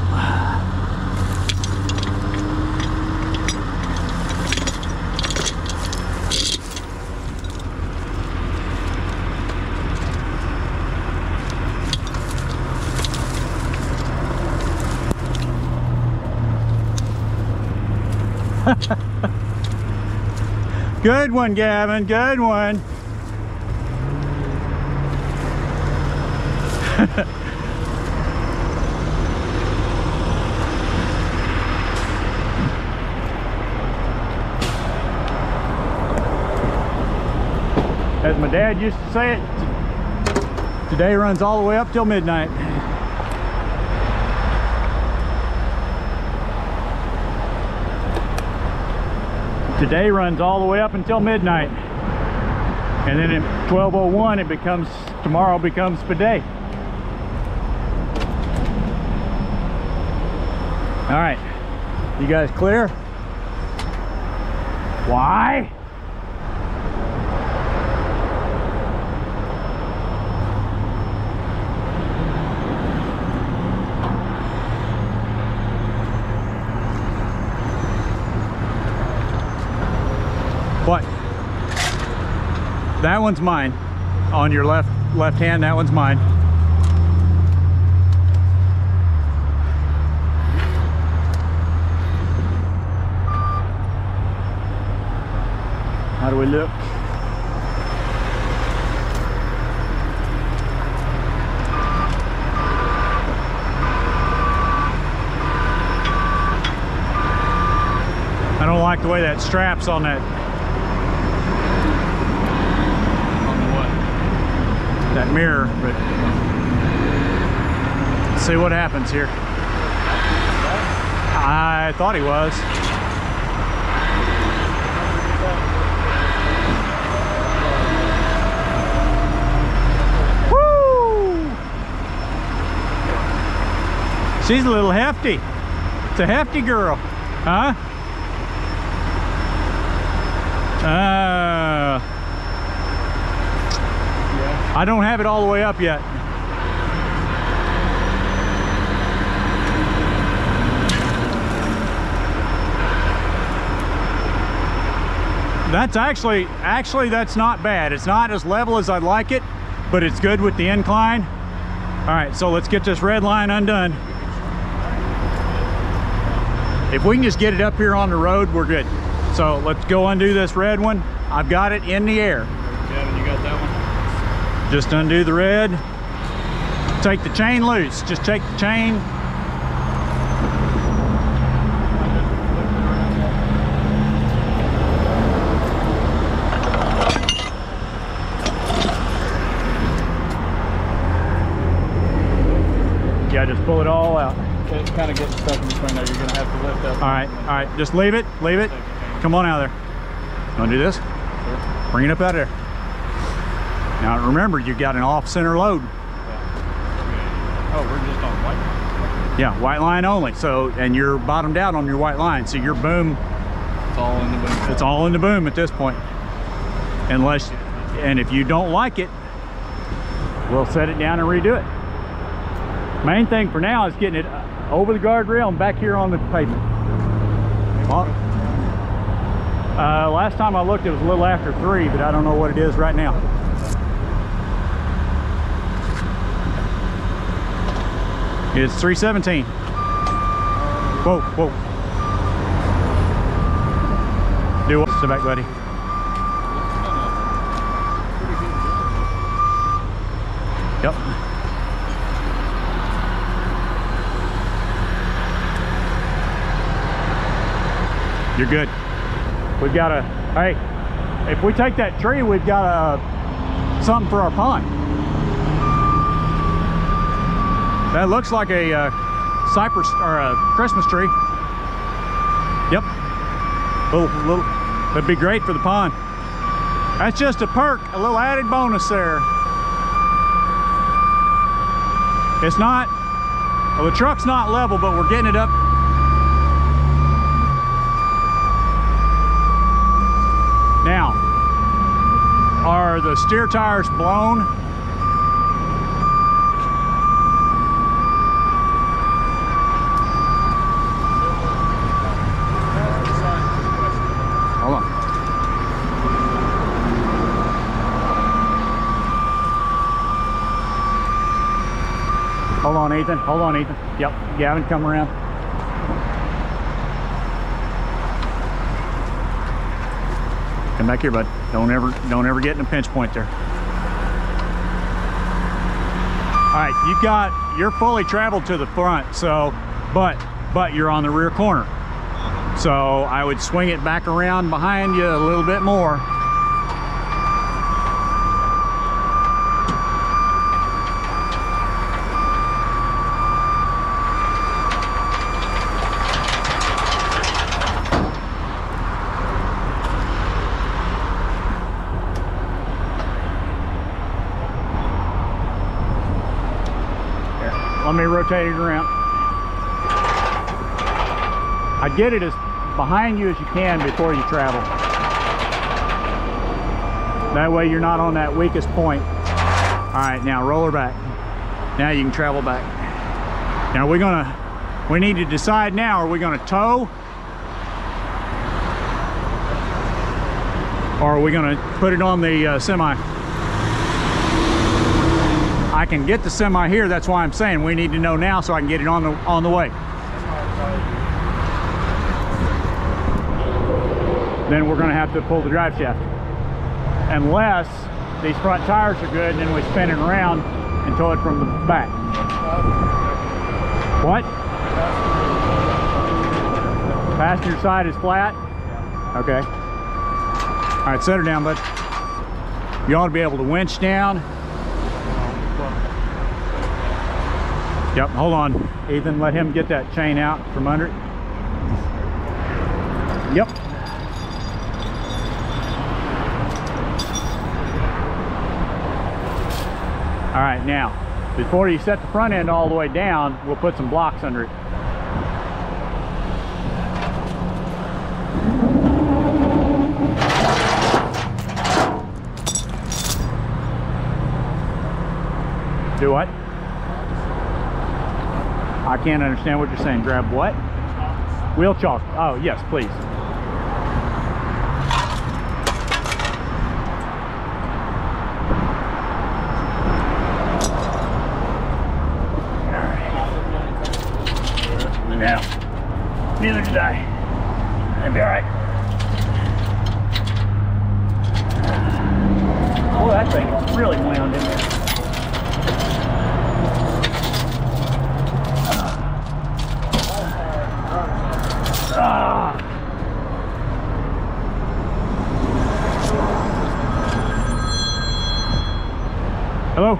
Good one, Gavin, good one. As my dad used to say it, today runs all the way up till midnight. Today runs all the way up until midnight, and then at twelve oh one it becomes, tomorrow becomes today. All right, you guys clear? Why? What? That one's mine. On your left left hand, that one's mine. How do we look? I don't like the way that strap's on that. That mirror, but let's see what happens here. I thought he was. Woo! She's a little hefty. It's a hefty girl, huh? Uh, yeah. I don't have it all the way up yet. That's actually, actually that's not bad. It's not as level as I'd like it, but it's good with the incline. All right, so let's get this red line undone. If we can just get it up here on the road, we're good. So let's go undo this red one. I've got it in the air. Gavin, you got that one? Just undo the red. Take the chain loose. Just take the chain. Yeah, just pull it all out. It kind of gets stuck in between there. You're going to have to lift up. All right, all right. Just leave it. Leave it. Come on out of there. Gonna do this? Sure. Bring it up out of there. Now remember, you got an off-center load. Yeah. Oh, we're just on white line. Yeah, white line only. So, and you're bottomed out on your white line. So your boom. It's all in the boom. It's all in the boom at this point. Unless, and if you don't like it, we'll set it down and redo it. Main thing for now is getting it over the guardrail and back here on the pavement. All, Uh, last time I looked, it was a little after three, but I don't know what it is right now. It's three seventeen. Whoa, whoa. Do what's the back, buddy? Yep. You're good. We've got a, hey, if we take that tree, we've got a, something for our pond. That looks like a uh, cypress or a Christmas tree. Yep. Little, little, that'd be great for the pond. That's just a perk, a little added bonus there. It's not, well, the truck's not level, but we're getting it up. Now, are the steer tires blown? Hold on. Hold on, Ethan. Hold on, Ethan. Yep, Gavin, come around. Come back here, bud. Don't ever, don't ever get in a pinch point there. All right, you've got, you're fully traveled to the front, so, but, but you're on the rear corner. So I would swing it back around behind you a little bit more. Let me rotate it around. I get it as behind you as you can before you travel. That way you're not on that weakest point. All right, now roll her back. Now you can travel back. Now we're gonna, we need to decide now, are we gonna tow? Or are we gonna put it on the uh, semi? I can get the semi here, that's why I'm saying we need to know now so I can get it on the on the way. Then we're gonna have to pull the drive shaft. Unless these front tires are good, then we spin it around and tow it from the back. What? Passenger side is flat? Okay. All right, set her down, bud. You ought to be able to winch down. Yep, hold on, Ethan, let him get that chain out from under it. Yep. All right, now, before you set the front end all the way down, we'll put some blocks under it. Do what? I can't understand what you're saying. Grab what? Wheel chalk. Oh, yes, please. All right. Now, neither did I. I'd be all right. Boy, that thing is really wound in there. Hello?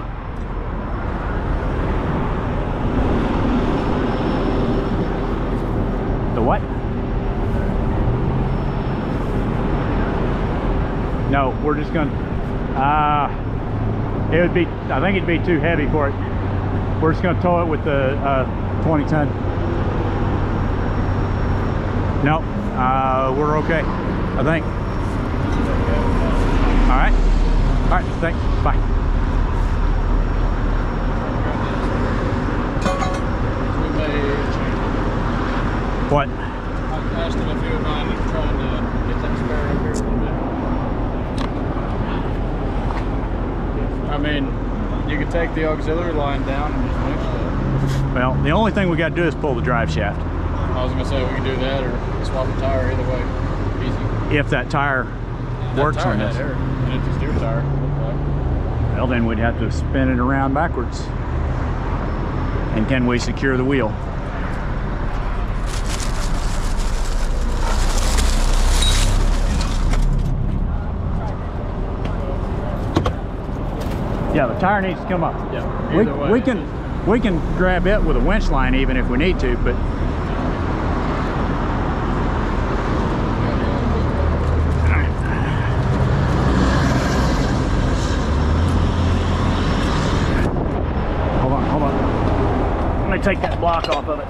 The what? No, we're just gonna, uh, it would be, I think it'd be too heavy for it. We're just gonna tow it with the uh, twenty ton. No, uh, we're okay, I think. All right, all right, thanks, bye. What? I asked him if he would mind trying to get that spare up here a little bit. I mean, you could take the auxiliary line down and just fix that. Well, the only thing we got to do is pull the drive shaft. I was going to say we can do that or swap a tire either way. Easy. If that tire that works tire on this. And if the steer tire looked like. Well, then we'd have to spin it around backwards. And can we secure the wheel? Yeah, the tire needs to come up. Yeah, we, way, we can just... we can grab it with a winch line even if we need to, but hold on, hold on. Let me take that block off of it.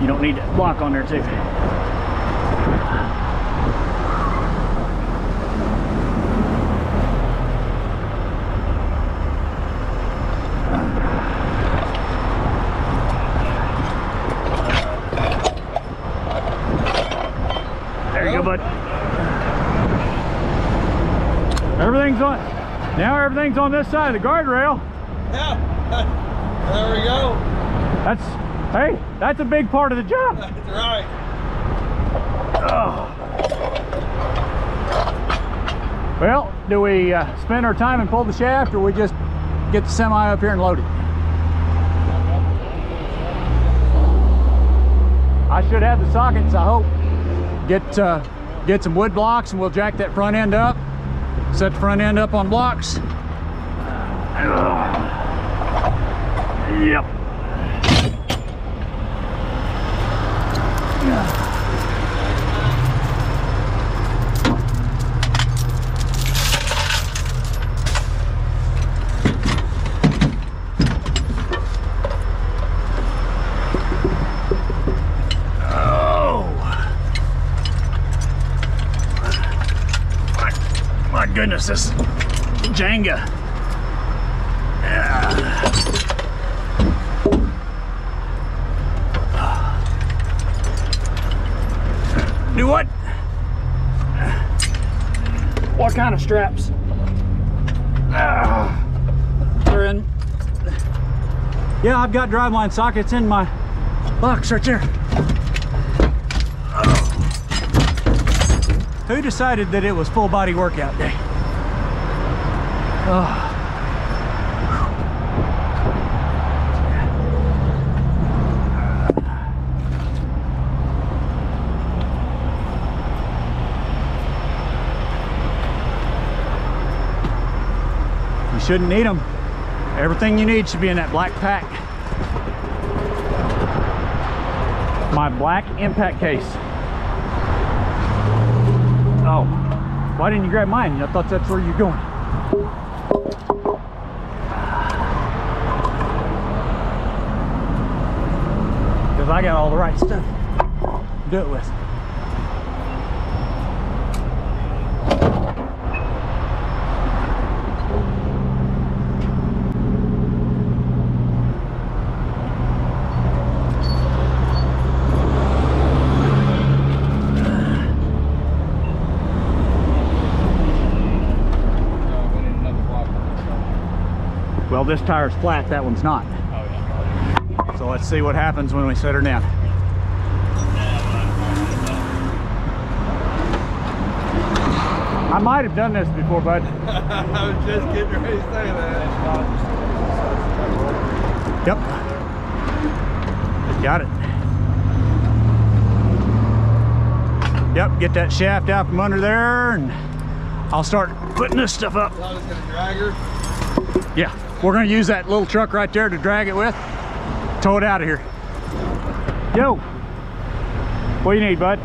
You don't need that block on there too. Everything's on, now everything's on this side of the guardrail. Yeah, there we go. That's, hey, that's a big part of the job. That's right. Oh. Well, do we uh, spend our time and pull the shaft, or we just get the semi up here and load it? I should have the sockets, I hope. Get, uh, get some wood blocks and we'll jack that front end up. Set the front end up on blocks. Ugh. Yep. Goodness, this Jenga. Yeah. Do what? What kind of straps? Uh, they're in. Yeah, I've got driveline sockets in my box right there. Who decided that it was full body workout day? Oh. You shouldn't need them. Everything you need should be in that black pack. My black impact case. Oh, why didn't you grab mine? I thought that's where you're going. Because I got all the right stuff to do it with. Well, this tire's flat, that one's not. Oh, yeah. So let's see what happens when we set her down. I might have done this before, bud. I was just getting ready to say that. Yep. Got it. Yep, get that shaft out from under there, and I'll start putting this stuff up. So I'm just gonna drag her? Yeah, we're gonna use that little truck right there to drag it with. Tow it out of here. Yo, what do you need, bud?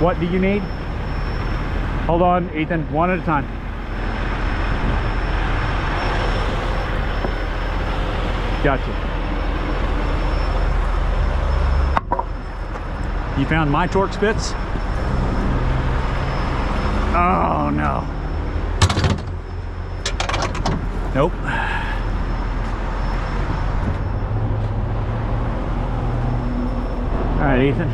What do you need? Hold on, Ethan, one at a time. Gotcha. You found my torque spits? Oh no. Nope. All right, Ethan.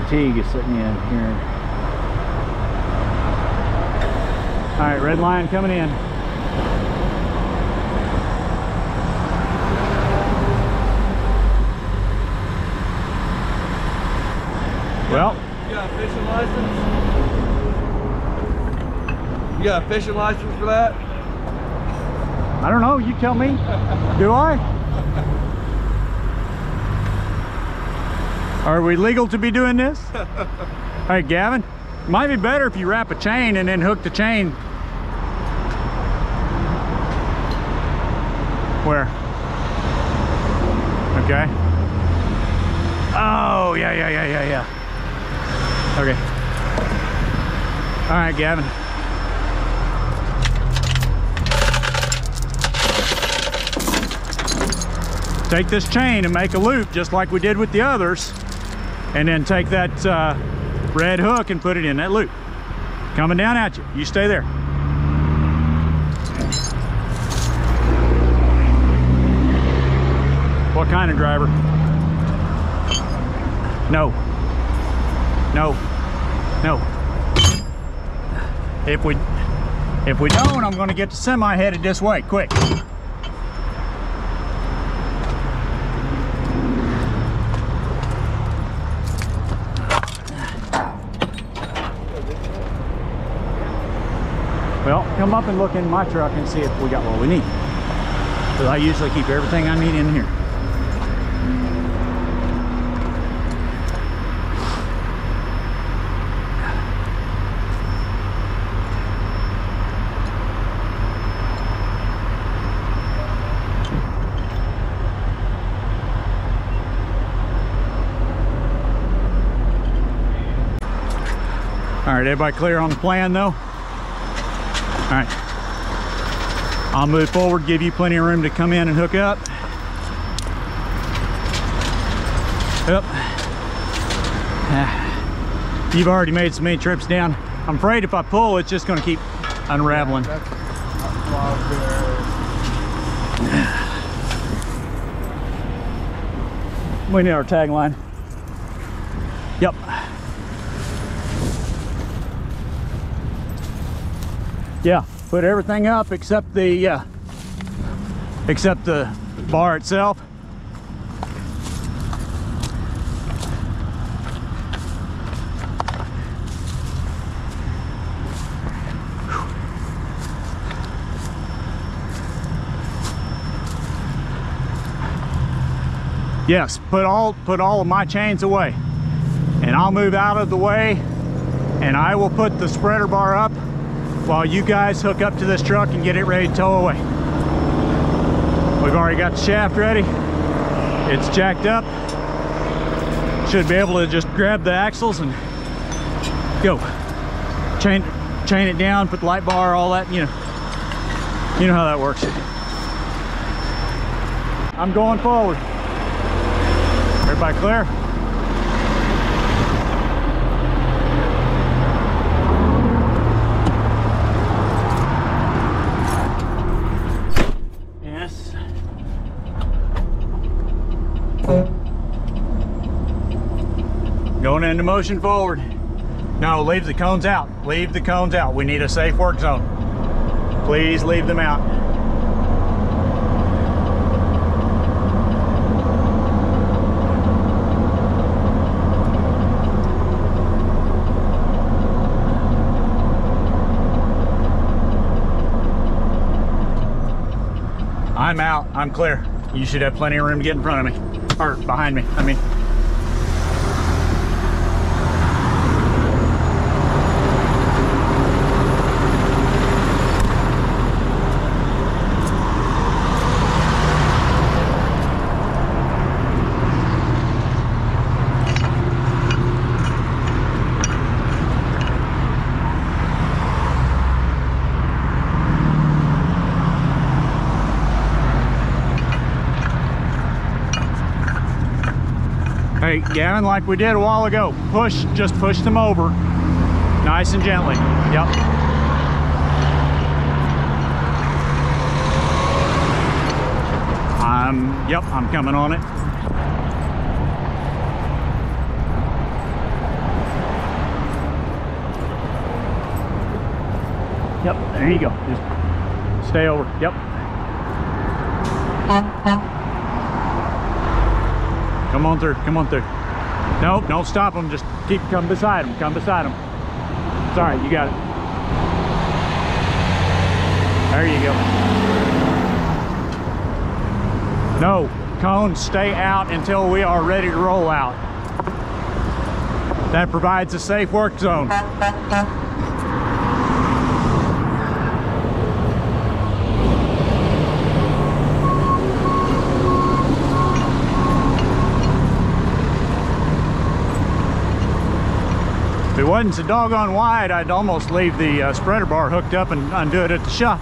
Fatigue is sitting in here. All right, red line coming in. Well, you got a fishing license? You got a fishing license for that? I don't know, you tell me. Do I? Are we legal to be doing this? All right, Gavin, might be better if you wrap a chain and then hook the chain. Where? Okay. Oh, yeah, yeah, yeah, yeah, yeah. Okay. All right, Gavin. Take this chain and make a loop just like we did with the others. And then take that uh, red hook and put it in that loop. Coming down at you. You stay there. What kind of driver? No. No. No. If we if we don't, I'm going to get the semi headed this way. Quick. Well, come up and look in my truck and see if we got what we need. Because I usually keep everything I need in here. All right, everybody clear on the plan though? All right, I'll move forward, give you plenty of room to come in and hook up. Yep. Ah, you've already made so many trips down. I'm afraid if I pull, it's just gonna keep unraveling. Yeah, that's, that's we need our tagline. Yep. Yeah, put everything up except the uh, except the bar itself. Yes, put all put all of my chains away, and I'll move out of the way, and I will put the spreader bar up while you guys hook up to this truck and get it ready to tow away. We've already got the shaft ready. It's jacked up. Should be able to just grab the axles and go. Chain, chain it down, put the light bar, all that, you know. You know how that works. I'm going forward. Everybody clear? Going into motion forward. No, leave the cones out. Leave the cones out. We need a safe work zone. Please leave them out. I'm out. I'm clear. You should have plenty of room to get in front of me. Or behind me, I mean. Hey, Gavon, like we did a while ago, push, just push them over, nice and gently, yep. I'm, yep, I'm coming on it. Yep, there you go, just stay over, yep. Come on through, come on through. Nope, don't stop them. Just keep coming beside them, come beside them. It's all right, you got it. There you go. No, cones stay out until we are ready to roll out. That provides a safe work zone. If it wasn't so doggone wide, I'd almost leave the uh, spreader bar hooked up and undo it at the shop.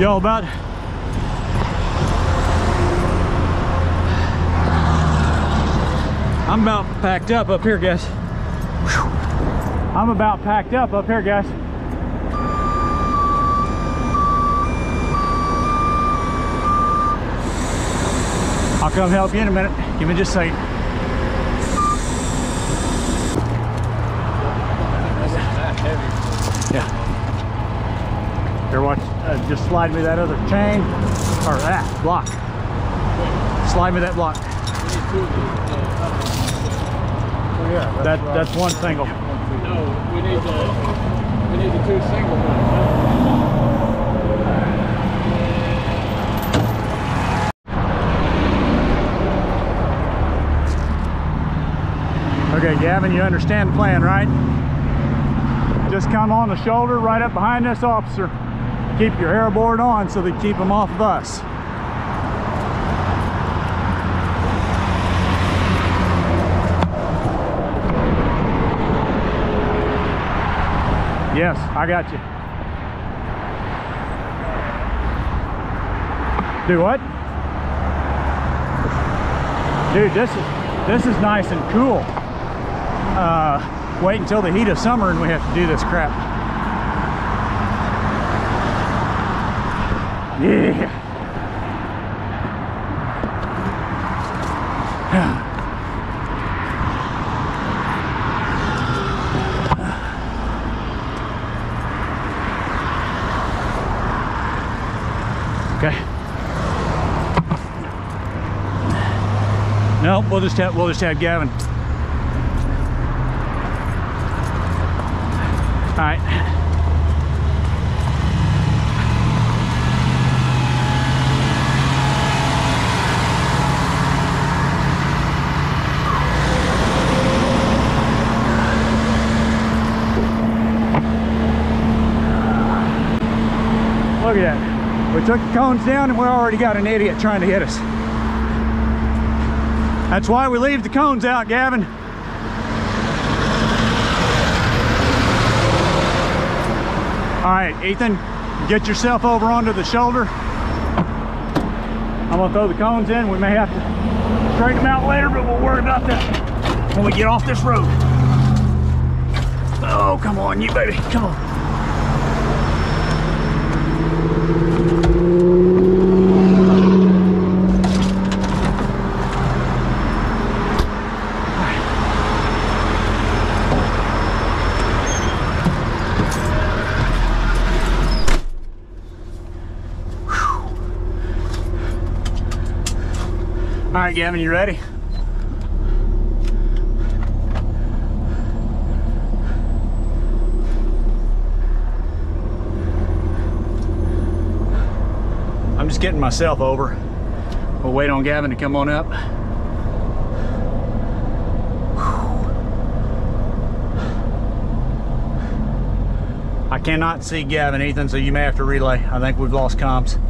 Y'all about I'm about packed up up here, guys. I'm about packed up up here, guys. I'll come help you in a minute. Give me just a second. Yeah. Here, watch, uh, just slide me that other chain, or that block. Slide me that block. Oh, yeah, that's, that, right. That's one single. No, we need the, we need the two single ones. Okay, Gavon, you understand the plan, right? Just come on the shoulder right up behind this officer. Keep your airboard on so they keep them off of us. Yes, I got you. Do what? Dude, this is this is nice and cool. Uh, wait until the heat of summer and we have to do this crap. Yeah. Okay. No, we'll just have we'll just have Gavon. All right. Look at that. We took the cones down and we already got an idiot trying to hit us. That's why we leave the cones out, Gavon. Alright, Ethan, get yourself over onto the shoulder. I'm going to throw the cones in. We may have to straighten them out later, but we'll worry about that when we get off this road. Oh, come on, you baby. Come on. All right, Gavin, you ready? I'm just getting myself over. We'll wait on Gavin to come on up. Whew. I cannot see Gavin, Ethan, so you may have to relay. I think we've lost comms.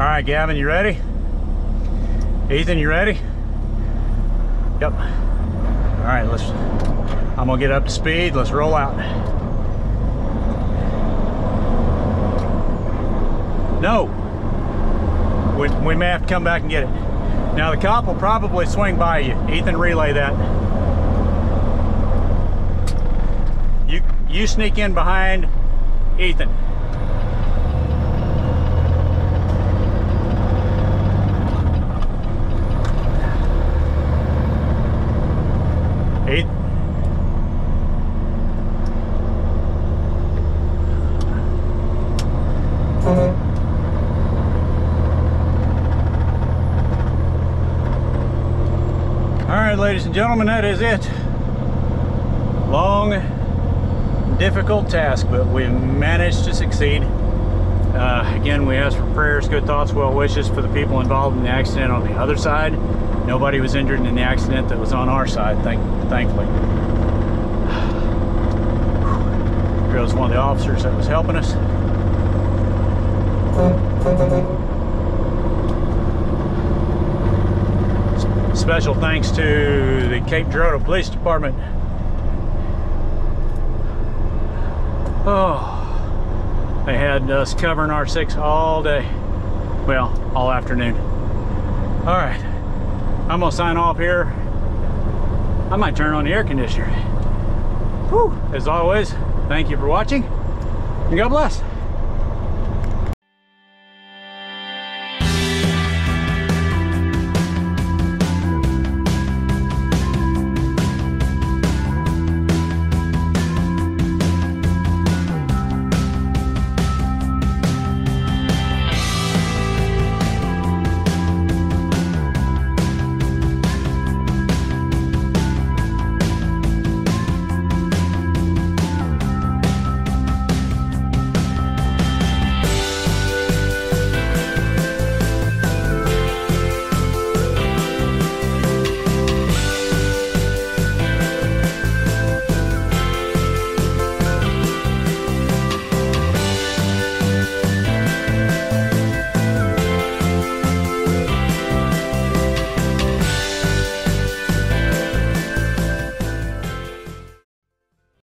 All right, Gavin, you ready? Ethan, you ready? Yep. All right, let's, I'm gonna get up to speed. Let's roll out. No, we, we may have to come back and get it. Now the cop will probably swing by you. Ethan, relay that. You, you sneak in behind Ethan. Ladies and gentlemen, that is it. Long, difficult task, but we managed to succeed. Uh, again, we ask for prayers, good thoughts, well wishes for the people involved in the accident on the other side. Nobody was injured in the accident that was on our side, thank thankfully. Here was one of the officers that was helping us. Special thanks to the Cape Girardeau Police Department. Oh, they had us covering our six all day. Well, all afternoon. All right, I'm gonna sign off here. I might turn on the air conditioner. Whew. As always, thank you for watching and God bless.